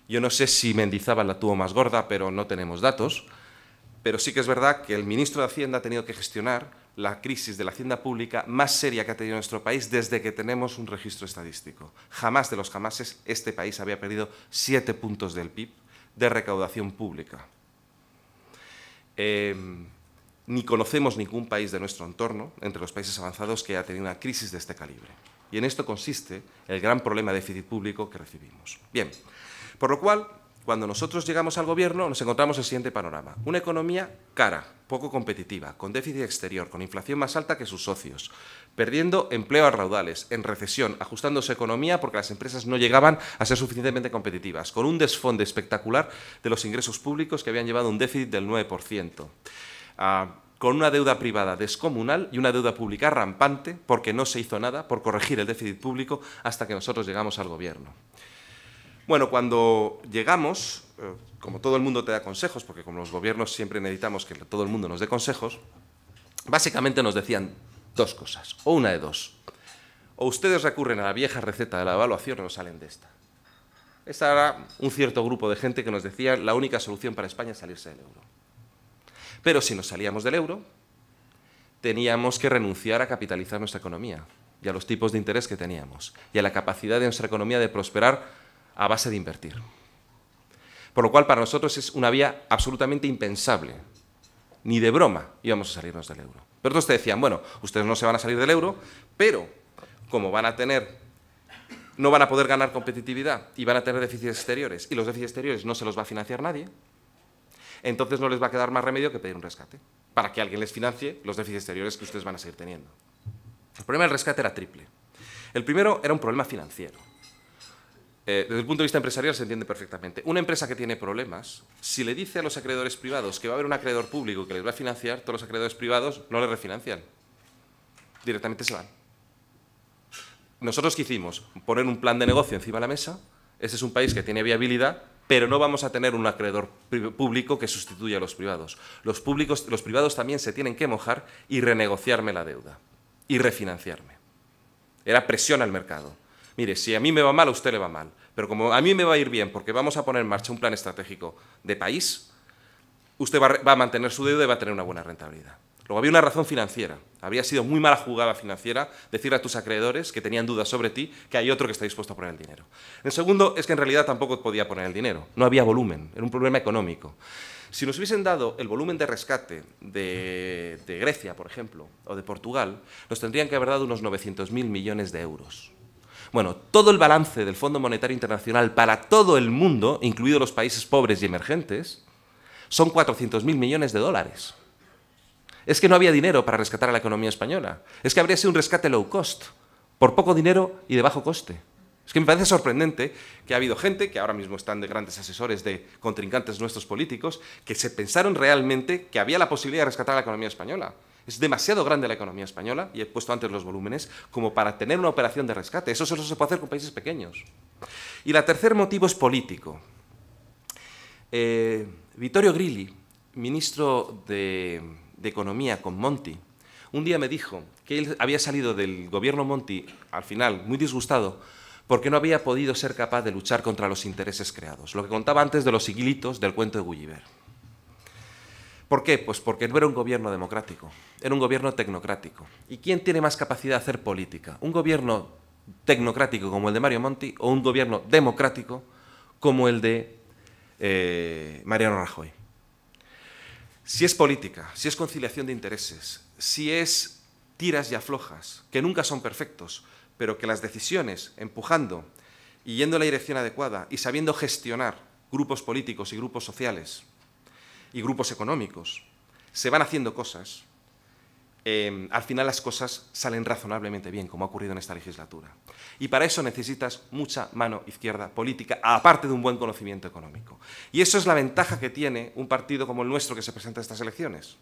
Yo no sé si Mendizábal la tuvo más gorda, pero no tenemos datos. Pero sí que es verdad que el ministro de Hacienda ha tenido que gestionar la crisis de la hacienda pública más seria que ha tenido nuestro país desde que tenemos un registro estadístico. Jamás de los jamases este país había perdido 7 puntos del PIB de recaudación pública. Ni conocemos ningún país de nuestro entorno, entre los países avanzados, que haya tenido una crisis de este calibre. Y en esto consiste el gran problema de déficit público que recibimos. Bien, por lo cual, cuando nosotros llegamos al gobierno, nos encontramos el siguiente panorama. Una economía cara, poco competitiva, con déficit exterior, con inflación más alta que sus socios, perdiendo empleo a raudales, en recesión, ajustando su economía porque las empresas no llegaban a ser suficientemente competitivas, con un desfonde espectacular de los ingresos públicos que habían llevado un déficit del 9%. Con una deuda privada descomunal y una deuda pública rampante, porque no se hizo nada por corregir el déficit público hasta que nosotros llegamos al gobierno. Bueno, cuando llegamos, como todo el mundo te da consejos, porque como los gobiernos siempre necesitamos que todo el mundo nos dé consejos, básicamente nos decían dos cosas, o una de dos. O ustedes recurren a la vieja receta de la evaluación o no salen de esta. Esta era un cierto grupo de gente que nos decía la única solución para España es salirse del euro. Pero si nos salíamos del euro, teníamos que renunciar a capitalizar nuestra economía y a los tipos de interés que teníamos y a la capacidad de nuestra economía de prosperar a base de invertir. Por lo cual, para nosotros es una vía absolutamente impensable. Ni de broma íbamos a salirnos del euro. Pero otros te decían, bueno, ustedes no se van a salir del euro, pero como van a tener... no van a poder ganar competitividad y van a tener déficits exteriores y los déficits exteriores no se los va a financiar nadie, entonces no les va a quedar más remedio que pedir un rescate, para que alguien les financie los déficits exteriores que ustedes van a seguir teniendo. El problema del rescate era triple. El primero era un problema financiero. Desde el punto de vista empresarial se entiende perfectamente. Una empresa que tiene problemas, si le dice a los acreedores privados que va a haber un acreedor público que les va a financiar, todos los acreedores privados no le refinancian. Directamente se van. Nosotros, ¿qué hicimos? Poner un plan de negocio encima de la mesa. Este es un país que tiene viabilidad, pero no vamos a tener un acreedor público que sustituya a los privados. Los privados también se tienen que mojar y renegociarme la deuda y refinanciarme. Era presión al mercado. Mire, si a mí me va mal, a usted le va mal, pero como a mí me va a ir bien porque vamos a poner en marcha un plan estratégico de país, usted va a mantener su deuda y va a tener una buena rentabilidad. Luego había una razón financiera. Habría sido muy mala jugada financiera decirle a tus acreedores que tenían dudas sobre ti que hay otro que está dispuesto a poner el dinero. El segundo es que en realidad tampoco podía poner el dinero. No había volumen. Era un problema económico. Si nos hubiesen dado el volumen de rescate de Grecia, por ejemplo, o de Portugal, nos tendrían que haber dado unos 900.000 millones de euros. Bueno, todo el balance del Fondo Monetario Internacional para todo el mundo, incluidos los países pobres y emergentes, son 400.000 millones de dólares. Es que no había dinero para rescatar a la economía española. Es que habría sido un rescate low cost, por poco dinero y de bajo coste. Es que me parece sorprendente que ha habido gente, que ahora mismo están de grandes asesores de contrincantes nuestros políticos, que se pensaron realmente que había la posibilidad de rescatar a la economía española. Es demasiado grande la economía española, y he puesto antes los volúmenes, como para tener una operación de rescate. Eso solo se puede hacer con países pequeños. Y el tercer motivo es político. Vittorio Grilli, ministro de Economía con Monti, un día me dijo que él había salido del gobierno Monti, al final, muy disgustado, porque no había podido ser capaz de luchar contra los intereses creados. Lo que contaba antes de los higuilitos del cuento de Gulliver. ¿Por qué? Pues porque no era un gobierno democrático, era un gobierno tecnocrático. ¿Y quién tiene más capacidad de hacer política? ¿Un gobierno tecnocrático como el de Mario Monti o un gobierno democrático como el de Mariano Rajoy? Si es política, si es conciliación de intereses, si es tiras y aflojas, que nunca son perfectos, pero que las decisiones, empujando y yendo en la dirección adecuada y sabiendo gestionar grupos políticos y grupos sociales y grupos económicos, se van haciendo cosas, al final las cosas salen razonablemente bien, como ha ocurrido en esta legislatura. Y para eso necesitas mucha mano izquierda política, aparte de un buen conocimiento económico. Y eso es la ventaja que tiene un partido como el nuestro que se presenta a estas elecciones.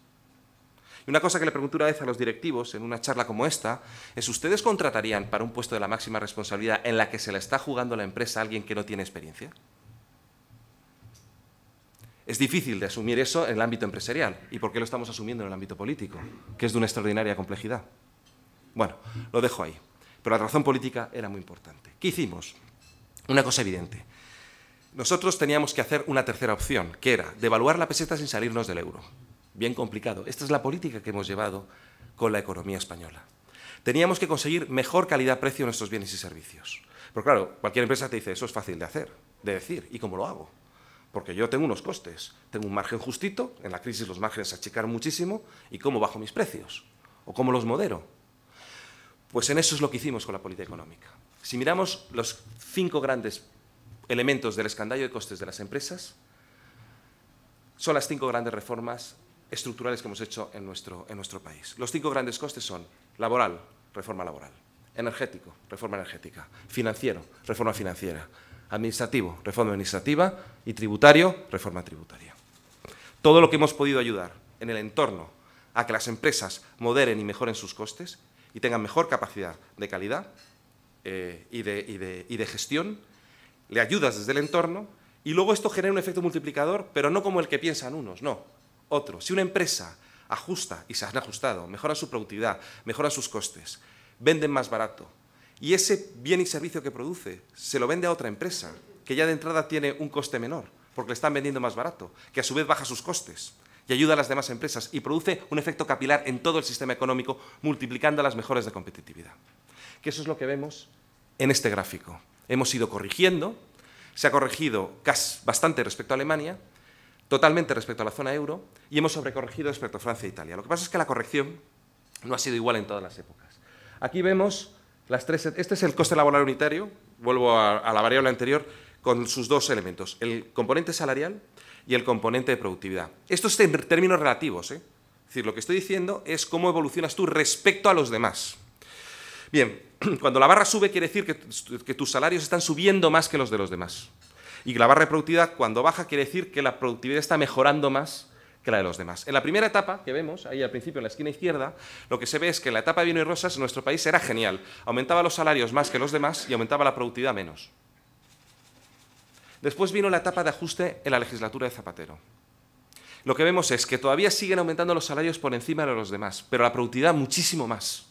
Y una cosa que le pregunté una vez a los directivos en una charla como esta es: ¿ustedes contratarían para un puesto de la máxima responsabilidad en la que se la está jugando la empresa a alguien que no tiene experiencia? Es difícil de asumir eso en el ámbito empresarial. ¿Y por qué lo estamos asumiendo en el ámbito político? Que es de una extraordinaria complejidad. Bueno, lo dejo ahí. Pero la razón política era muy importante. ¿Qué hicimos? Una cosa evidente. Nosotros teníamos que hacer una tercera opción, que era devaluar la peseta sin salirnos del euro. Bien complicado. Esta es la política que hemos llevado con la economía española. Teníamos que conseguir mejor calidad-precio en nuestros bienes y servicios. Pero claro, cualquier empresa te dice, eso es fácil de hacer, de decir, ¿y cómo lo hago? Porque yo tengo unos costes, tengo un margen justito, en la crisis los márgenes se achicaron muchísimo, ¿y cómo bajo mis precios? ¿O cómo los modero? Pues en eso es lo que hicimos con la política económica. Si miramos los 5 grandes elementos del escandallo de costes de las empresas, son las 5 grandes reformas estructurales que hemos hecho en nuestro país. Los 5 grandes costes son laboral, reforma laboral; energético, reforma energética; financiero, reforma financiera; administrativo, reforma administrativa; y tributario, reforma tributaria. Todo lo que hemos podido ayudar en el entorno a que las empresas moderen y mejoren sus costes y tengan mejor capacidad de calidad y de gestión, le ayudas desde el entorno y luego esto genera un efecto multiplicador, pero no como el que piensan unos, no. Otro, si una empresa ajusta, y se han ajustado, mejoran su productividad, mejoran sus costes, venden más barato, y ese bien y servicio que produce se lo vende a otra empresa, que ya de entrada tiene un coste menor, porque le están vendiendo más barato, que a su vez baja sus costes y ayuda a las demás empresas, y produce un efecto capilar en todo el sistema económico, multiplicando las mejoras de competitividad. Que eso es lo que vemos en este gráfico. Hemos ido corrigiendo, se ha corregido casi bastante respecto a Alemania, totalmente respecto a la zona euro, y hemos sobrecorregido respecto a Francia e Italia. Lo que pasa es que la corrección no ha sido igual en todas las épocas. Aquí vemos las 3... Este es el coste laboral unitario, vuelvo a la variable anterior, con sus 2 elementos, el componente salarial y el componente de productividad. Esto es en términos relativos, ¿eh? Es decir, lo que estoy diciendo es cómo evolucionas tú respecto a los demás. Bien, cuando la barra sube quiere decir que tus salarios están subiendo más que los de los demás. Y la barra de productividad, cuando baja, quiere decir que la productividad está mejorando más que la de los demás. En la primera etapa que vemos, ahí al principio en la esquina izquierda, lo que se ve es que en la etapa de vino y rosas en nuestro país era genial. Aumentaba los salarios más que los demás y aumentaba la productividad menos. Después vino la etapa de ajuste en la legislatura de Zapatero. Lo que vemos es que todavía siguen aumentando los salarios por encima de los demás, pero la productividad muchísimo más.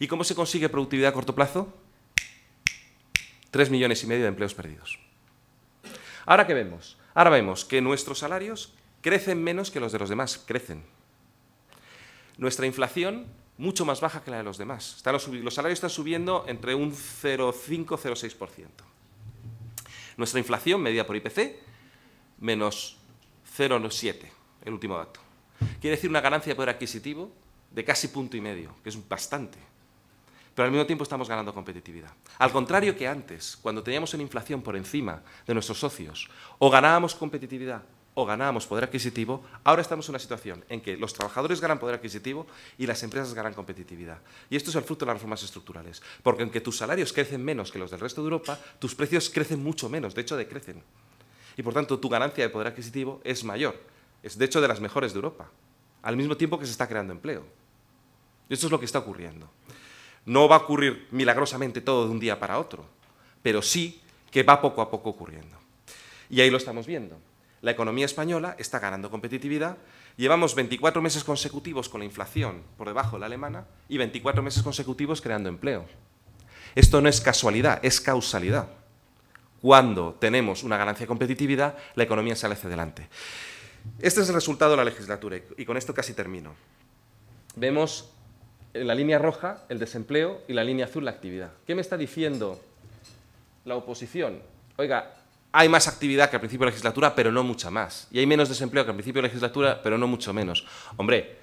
¿Y cómo se consigue productividad a corto plazo? 3,5 millones de empleos perdidos. ¿Ahora qué vemos? Ahora vemos que nuestros salarios crecen menos que los de los demás, crecen. Nuestra inflación, mucho más baja que la de los demás. Los salarios están subiendo entre un 0,5-0,6%. Nuestra inflación, medida por IPC, menos 0,7, el último dato. Quiere decir una ganancia de poder adquisitivo de casi 1,5 puntos, que es bastante. Pero al mismo tiempo estamos ganando competitividad. Al contrario que antes, cuando teníamos una inflación por encima de nuestros socios, o ganábamos competitividad o ganábamos poder adquisitivo, ahora estamos en una situación en que los trabajadores ganan poder adquisitivo y las empresas ganan competitividad. Y esto es el fruto de las reformas estructurales, porque aunque tus salarios crecen menos que los del resto de Europa, tus precios crecen mucho menos, de hecho decrecen. Y por tanto tu ganancia de poder adquisitivo es mayor, es de hecho de las mejores de Europa, al mismo tiempo que se está creando empleo. Y esto es lo que está ocurriendo. No va a ocurrir milagrosamente todo de un día para otro, pero sí que va poco a poco ocurriendo. Y ahí lo estamos viendo. La economía española está ganando competitividad. Llevamos 24 meses consecutivos con la inflación por debajo de la alemana y 24 meses consecutivos creando empleo. Esto no es casualidad, es causalidad. Cuando tenemos una ganancia de competitividad, la economía sale hacia adelante. Este es el resultado de la legislatura y con esto casi termino. Vemos en la línea roja el desempleo y la línea azul la actividad. ¿Qué me está diciendo la oposición? Oiga, hay más actividad que al principio de la legislatura, pero no mucha más. Y hay menos desempleo que al principio de la legislatura, pero no mucho menos. Hombre,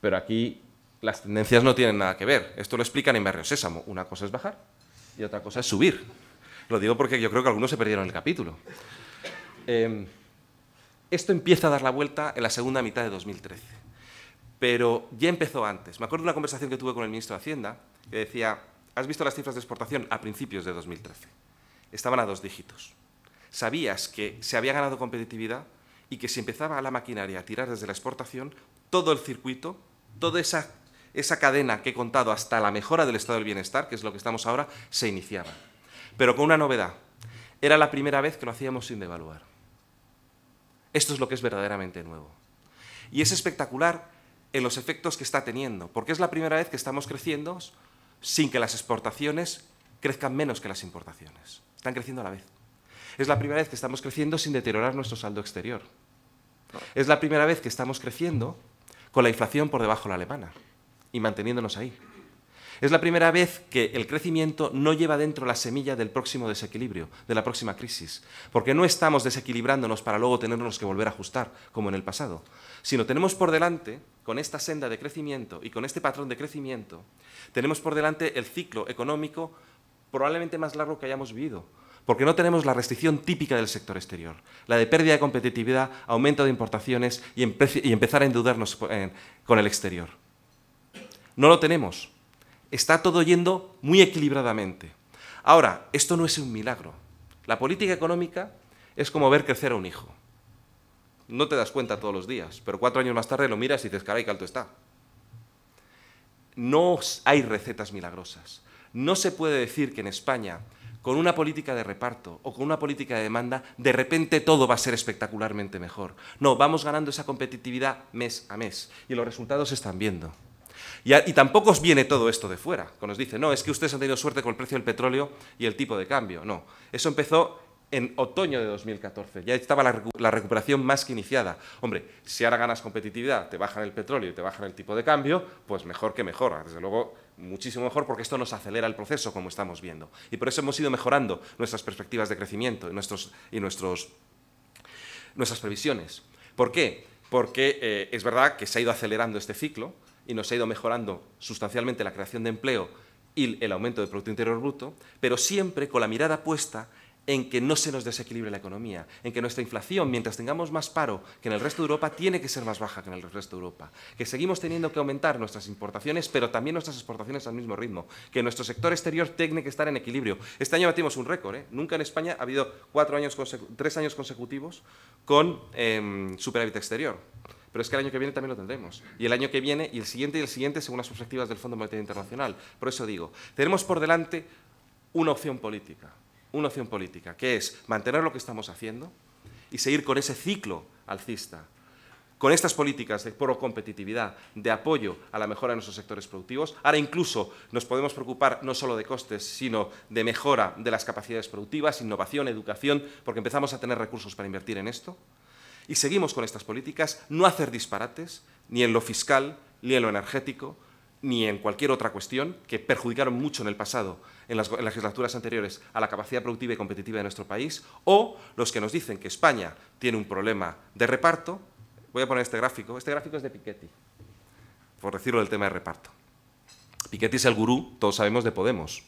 pero aquí las tendencias no tienen nada que ver. Esto lo explican en Barrio Sésamo. Una cosa es bajar y otra cosa es subir. Lo digo porque yo creo que algunos se perdieron el capítulo. Esto empieza a dar la vuelta en la segunda mitad de 2013, pero ya empezó antes. Me acuerdo de una conversación que tuve con el ministro de Hacienda, que decía, ¿has visto las cifras de exportación a principios de 2013? Estaban a 2 dígitos. Sabías que se había ganado competitividad y que si empezaba la maquinaria a tirar desde la exportación, todo el circuito, toda esa cadena que he contado hasta la mejora del estado del bienestar, que es lo que estamos ahora, se iniciaba. Pero con una novedad, era la primera vez que lo hacíamos sin devaluar. Esto es lo que es verdaderamente nuevo. Y es espectacular en los efectos que está teniendo, porque es la primera vez que estamos creciendo sin que las exportaciones crezcan menos que las importaciones. Están creciendo a la vez. Es la primera vez que estamos creciendo sin deteriorar nuestro saldo exterior. Es la primera vez que estamos creciendo con la inflación por debajo de la alemana y manteniéndonos ahí. Es la primera vez que el crecimiento no lleva dentro la semilla del próximo desequilibrio, de la próxima crisis, porque no estamos desequilibrándonos para luego tenernos que volver a ajustar, como en el pasado, sino tenemos por delante, con esta senda de crecimiento y con este patrón de crecimiento, tenemos por delante el ciclo económico probablemente más largo que hayamos vivido, porque no tenemos la restricción típica del sector exterior, la de pérdida de competitividad, aumento de importaciones y empezar a endeudarnos con el exterior. No lo tenemos. Está todo yendo muy equilibradamente. Ahora, esto no es un milagro. La política económica es como ver crecer a un hijo. No te das cuenta todos los días, pero 4 años más tarde lo miras y dices, caray, que alto está. No hay recetas milagrosas. No se puede decir que en España, con una política de reparto o con una política de demanda, de repente todo va a ser espectacularmente mejor. No, vamos ganando esa competitividad mes a mes y los resultados se están viendo. Y tampoco os viene todo esto de fuera, que nos dice, no, es que ustedes han tenido suerte con el precio del petróleo y el tipo de cambio. No, eso empezó en otoño de 2014, ya estaba la recuperación más que iniciada. Hombre, si ahora ganas competitividad, te bajan el petróleo y te bajan el tipo de cambio, pues mejor que mejora, desde luego muchísimo mejor, porque esto nos acelera el proceso, como estamos viendo. Y por eso hemos ido mejorando nuestras perspectivas de crecimiento y nuestras previsiones. ¿Por qué? Porque es verdad que se ha ido acelerando este ciclo, y nos ha ido mejorando sustancialmente la creación de empleo y el aumento del Producto Interior Bruto, pero siempre con la mirada puesta en que no se nos desequilibre la economía, en que nuestra inflación, mientras tengamos más paro que en el resto de Europa, tiene que ser más baja que en el resto de Europa, que seguimos teniendo que aumentar nuestras importaciones, pero también nuestras exportaciones al mismo ritmo, que nuestro sector exterior tiene que estar en equilibrio. Este año batimos un récord, ¿eh? Nunca en España ha habido 3 años consecutivos con superávit exterior. Pero es que el año que viene también lo tendremos, y el año que viene, y el siguiente, según las perspectivas del Fondo Monetario Internacional. Por eso digo, tenemos por delante una opción política, que es mantener lo que estamos haciendo y seguir con ese ciclo alcista, con estas políticas de pro-competitividad, de apoyo a la mejora de nuestros sectores productivos. Ahora incluso nos podemos preocupar no solo de costes, sino de mejora de las capacidades productivas, innovación, educación, porque empezamos a tener recursos para invertir en esto. Y seguimos con estas políticas, no hacer disparates, ni en lo fiscal, ni en lo energético, ni en cualquier otra cuestión, que perjudicaron mucho en el pasado, en las legislaturas anteriores, a la capacidad productiva y competitiva de nuestro país, o los que nos dicen que España tiene un problema de reparto. Voy a poner este gráfico es de Piketty, por decirlo del tema de reparto. Piketty es el gurú, todos sabemos, de Podemos,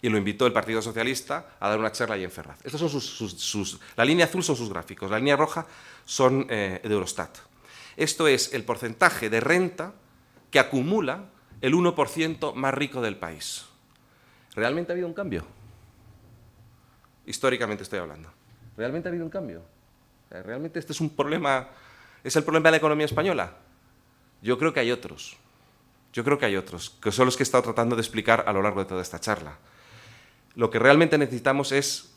y lo invitó el Partido Socialista a dar una charla ahí en Ferraz. Estos son la línea azul son sus gráficos, la línea roja son de Eurostat. Esto es el porcentaje de renta que acumula el 1% más rico del país. ¿Realmente ha habido un cambio? Históricamente estoy hablando. ¿Realmente ha habido un cambio? ¿Realmente este es un problema? ¿Es el problema de la economía española? Yo creo que hay otros. Yo creo que hay otros, que son los que he estado tratando de explicar a lo largo de toda esta charla. Lo que realmente necesitamos es,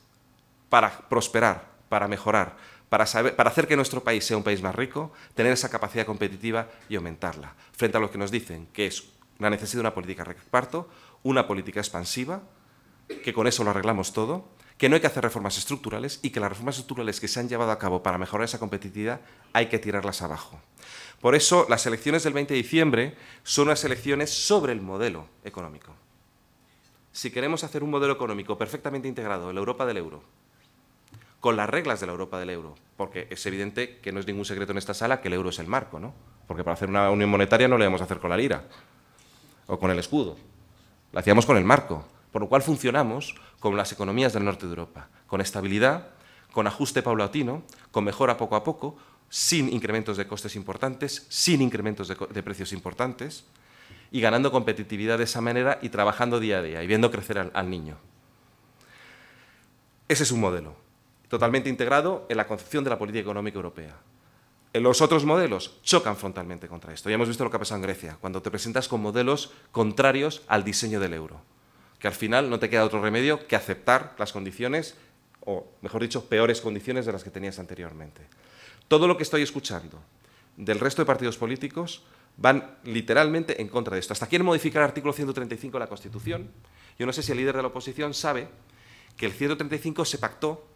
para prosperar, para mejorar, para hacer que nuestro país sea un país más rico, tener esa capacidad competitiva y aumentarla, frente a lo que nos dicen, que es la necesidad de una política de reparto, una política expansiva, que con eso lo arreglamos todo, que no hay que hacer reformas estructurales y que las reformas estructurales que se han llevado a cabo para mejorar esa competitividad hay que tirarlas abajo. Por eso, las elecciones del 20 de diciembre son unas elecciones sobre el modelo económico. Si queremos hacer un modelo económico perfectamente integrado en la Europa del euro, con las reglas de la Europa del euro, porque es evidente que no es ningún secreto en esta sala que el euro es el marco, ¿no? Porque para hacer una unión monetaria no lo íbamos a hacer con la lira, o con el escudo, la hacíamos con el marco, por lo cual funcionamos con las economías del norte de Europa, con estabilidad, con ajuste paulatino, con mejora poco a poco, sin incrementos de costes importantes, sin incrementos de precios importantes, y ganando competitividad de esa manera y trabajando día a día y viendo crecer al niño. Ese es un modelo totalmente integrado en la concepción de la política económica europea. Los otros modelos chocan frontalmente contra esto. Ya hemos visto lo que ha pasado en Grecia, cuando te presentas con modelos contrarios al diseño del euro, que al final no te queda otro remedio que aceptar las condiciones, o mejor dicho, peores condiciones de las que tenías anteriormente. Todo lo que estoy escuchando del resto de partidos políticos van literalmente en contra de esto. Hasta quieren modificar el artículo 135 de la Constitución. Yo no sé si el líder de la oposición sabe que el 135 se pactó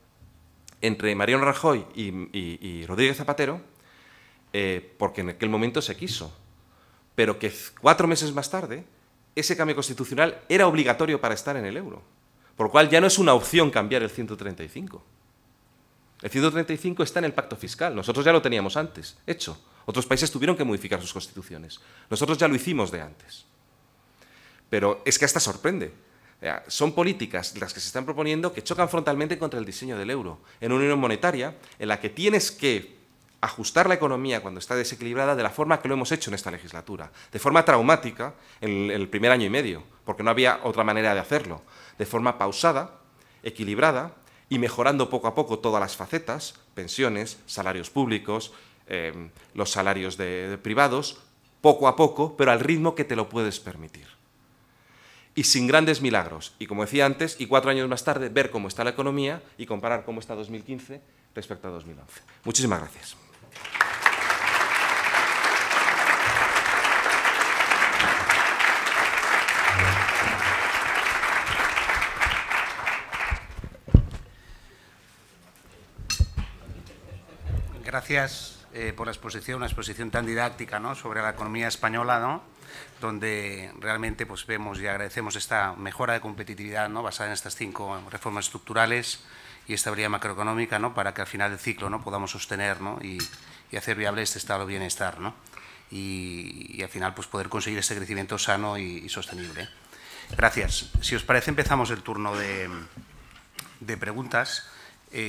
entre Mariano Rajoy y Rodríguez Zapatero, porque en aquel momento se quiso, pero que 4 meses más tarde ese cambio constitucional era obligatorio para estar en el euro, por lo cual ya no es una opción cambiar el 135. El 135 está en el pacto fiscal, nosotros ya lo teníamos antes hecho, otros países tuvieron que modificar sus constituciones, nosotros ya lo hicimos de antes. Pero es que hasta sorprende. Son políticas las que se están proponiendo que chocan frontalmente contra el diseño del euro, en una unión monetaria en la que tienes que ajustar la economía cuando está desequilibrada de la forma que lo hemos hecho en esta legislatura, de forma traumática en el primer año y medio, porque no había otra manera de hacerlo, de forma pausada, equilibrada y mejorando poco a poco todas las facetas, pensiones, salarios públicos, los salarios de privados, poco a poco, pero al ritmo que te lo puedes permitir. Y sin grandes milagros, y como decía antes, y 4 años más tarde ver cómo está la economía y comparar cómo está 2015 respecto a 2011. Muchísimas gracias. Gracias por la exposición, una exposición tan didáctica, ¿no?, sobre la economía española, ¿no?, donde realmente pues, vemos y agradecemos esta mejora de competitividad, ¿no?, basada en estas 5 reformas estructurales y estabilidad macroeconómica, ¿no?, para que al final del ciclo, ¿no?, podamos sostener, ¿no?, y hacer viable este estado de bienestar, ¿no?, y al final pues, poder conseguir este crecimiento sano y sostenible. Gracias. Si os parece, empezamos el turno de preguntas.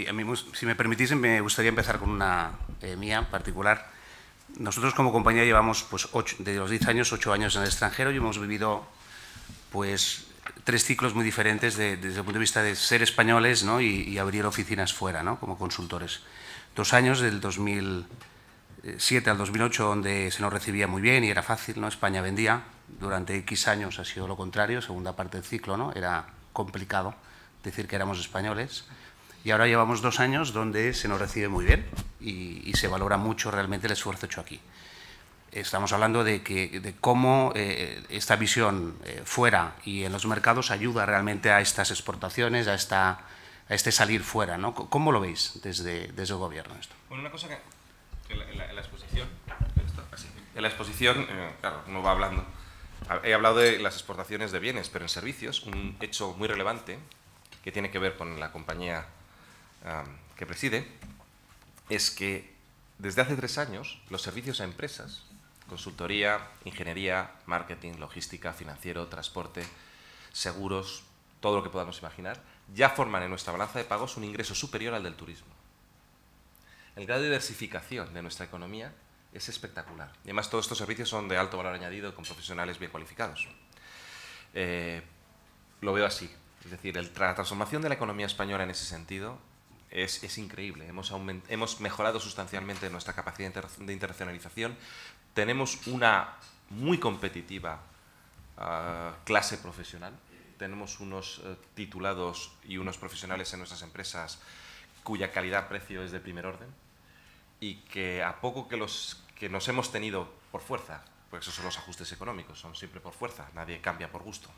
A mí, si me permitís, me gustaría empezar con una mía en particular. Nosotros como compañía llevamos, pues, de los 10 años, 8 años en el extranjero y hemos vivido, pues, 3 ciclos muy diferentes desde el punto de vista de ser españoles, ¿no?, y abrir oficinas fuera, ¿no?, como consultores. 2 años, del 2007 al 2008, donde se nos recibía muy bien y era fácil, ¿no?, España vendía. Durante X años ha sido lo contrario, segunda parte del ciclo, ¿no?, era complicado decir que éramos españoles. Y ahora llevamos 2 años donde se nos recibe muy bien y se valora mucho realmente el esfuerzo hecho aquí. Estamos hablando de cómo esta visión fuera y en los mercados ayuda realmente a estas exportaciones, a este salir fuera, ¿no? ¿Cómo lo veis desde el Gobierno esto? Bueno, una cosa que en la exposición, claro, no va hablando. He hablado de las exportaciones de bienes, pero en servicios, un hecho muy relevante que tiene que ver con la compañía que preside, es que desde hace 3 años los servicios a empresas, consultoría, ingeniería, marketing, logística, financiero, transporte, seguros, todo lo que podamos imaginar, ya forman en nuestra balanza de pagos un ingreso superior al del turismo. El grado de diversificación de nuestra economía es espectacular. Y además todos estos servicios son de alto valor añadido con profesionales bien cualificados. Lo veo así. Es decir, la transformación de la economía española en ese sentido es increíble. Hemos mejorado sustancialmente nuestra capacidad de internacionalización. Tenemos una muy competitiva clase profesional. Tenemos unos titulados y unos profesionales en nuestras empresas cuya calidad-precio es de primer orden y que a poco que nos hemos tenido por fuerza, porque esos son los ajustes económicos, son siempre por fuerza, nadie cambia por gusto.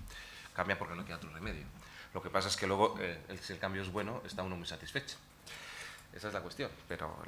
Cambia porque no queda otro remedio. Lo que pasa es que luego, si el cambio es bueno, está uno muy satisfecho. Esa es la cuestión, pero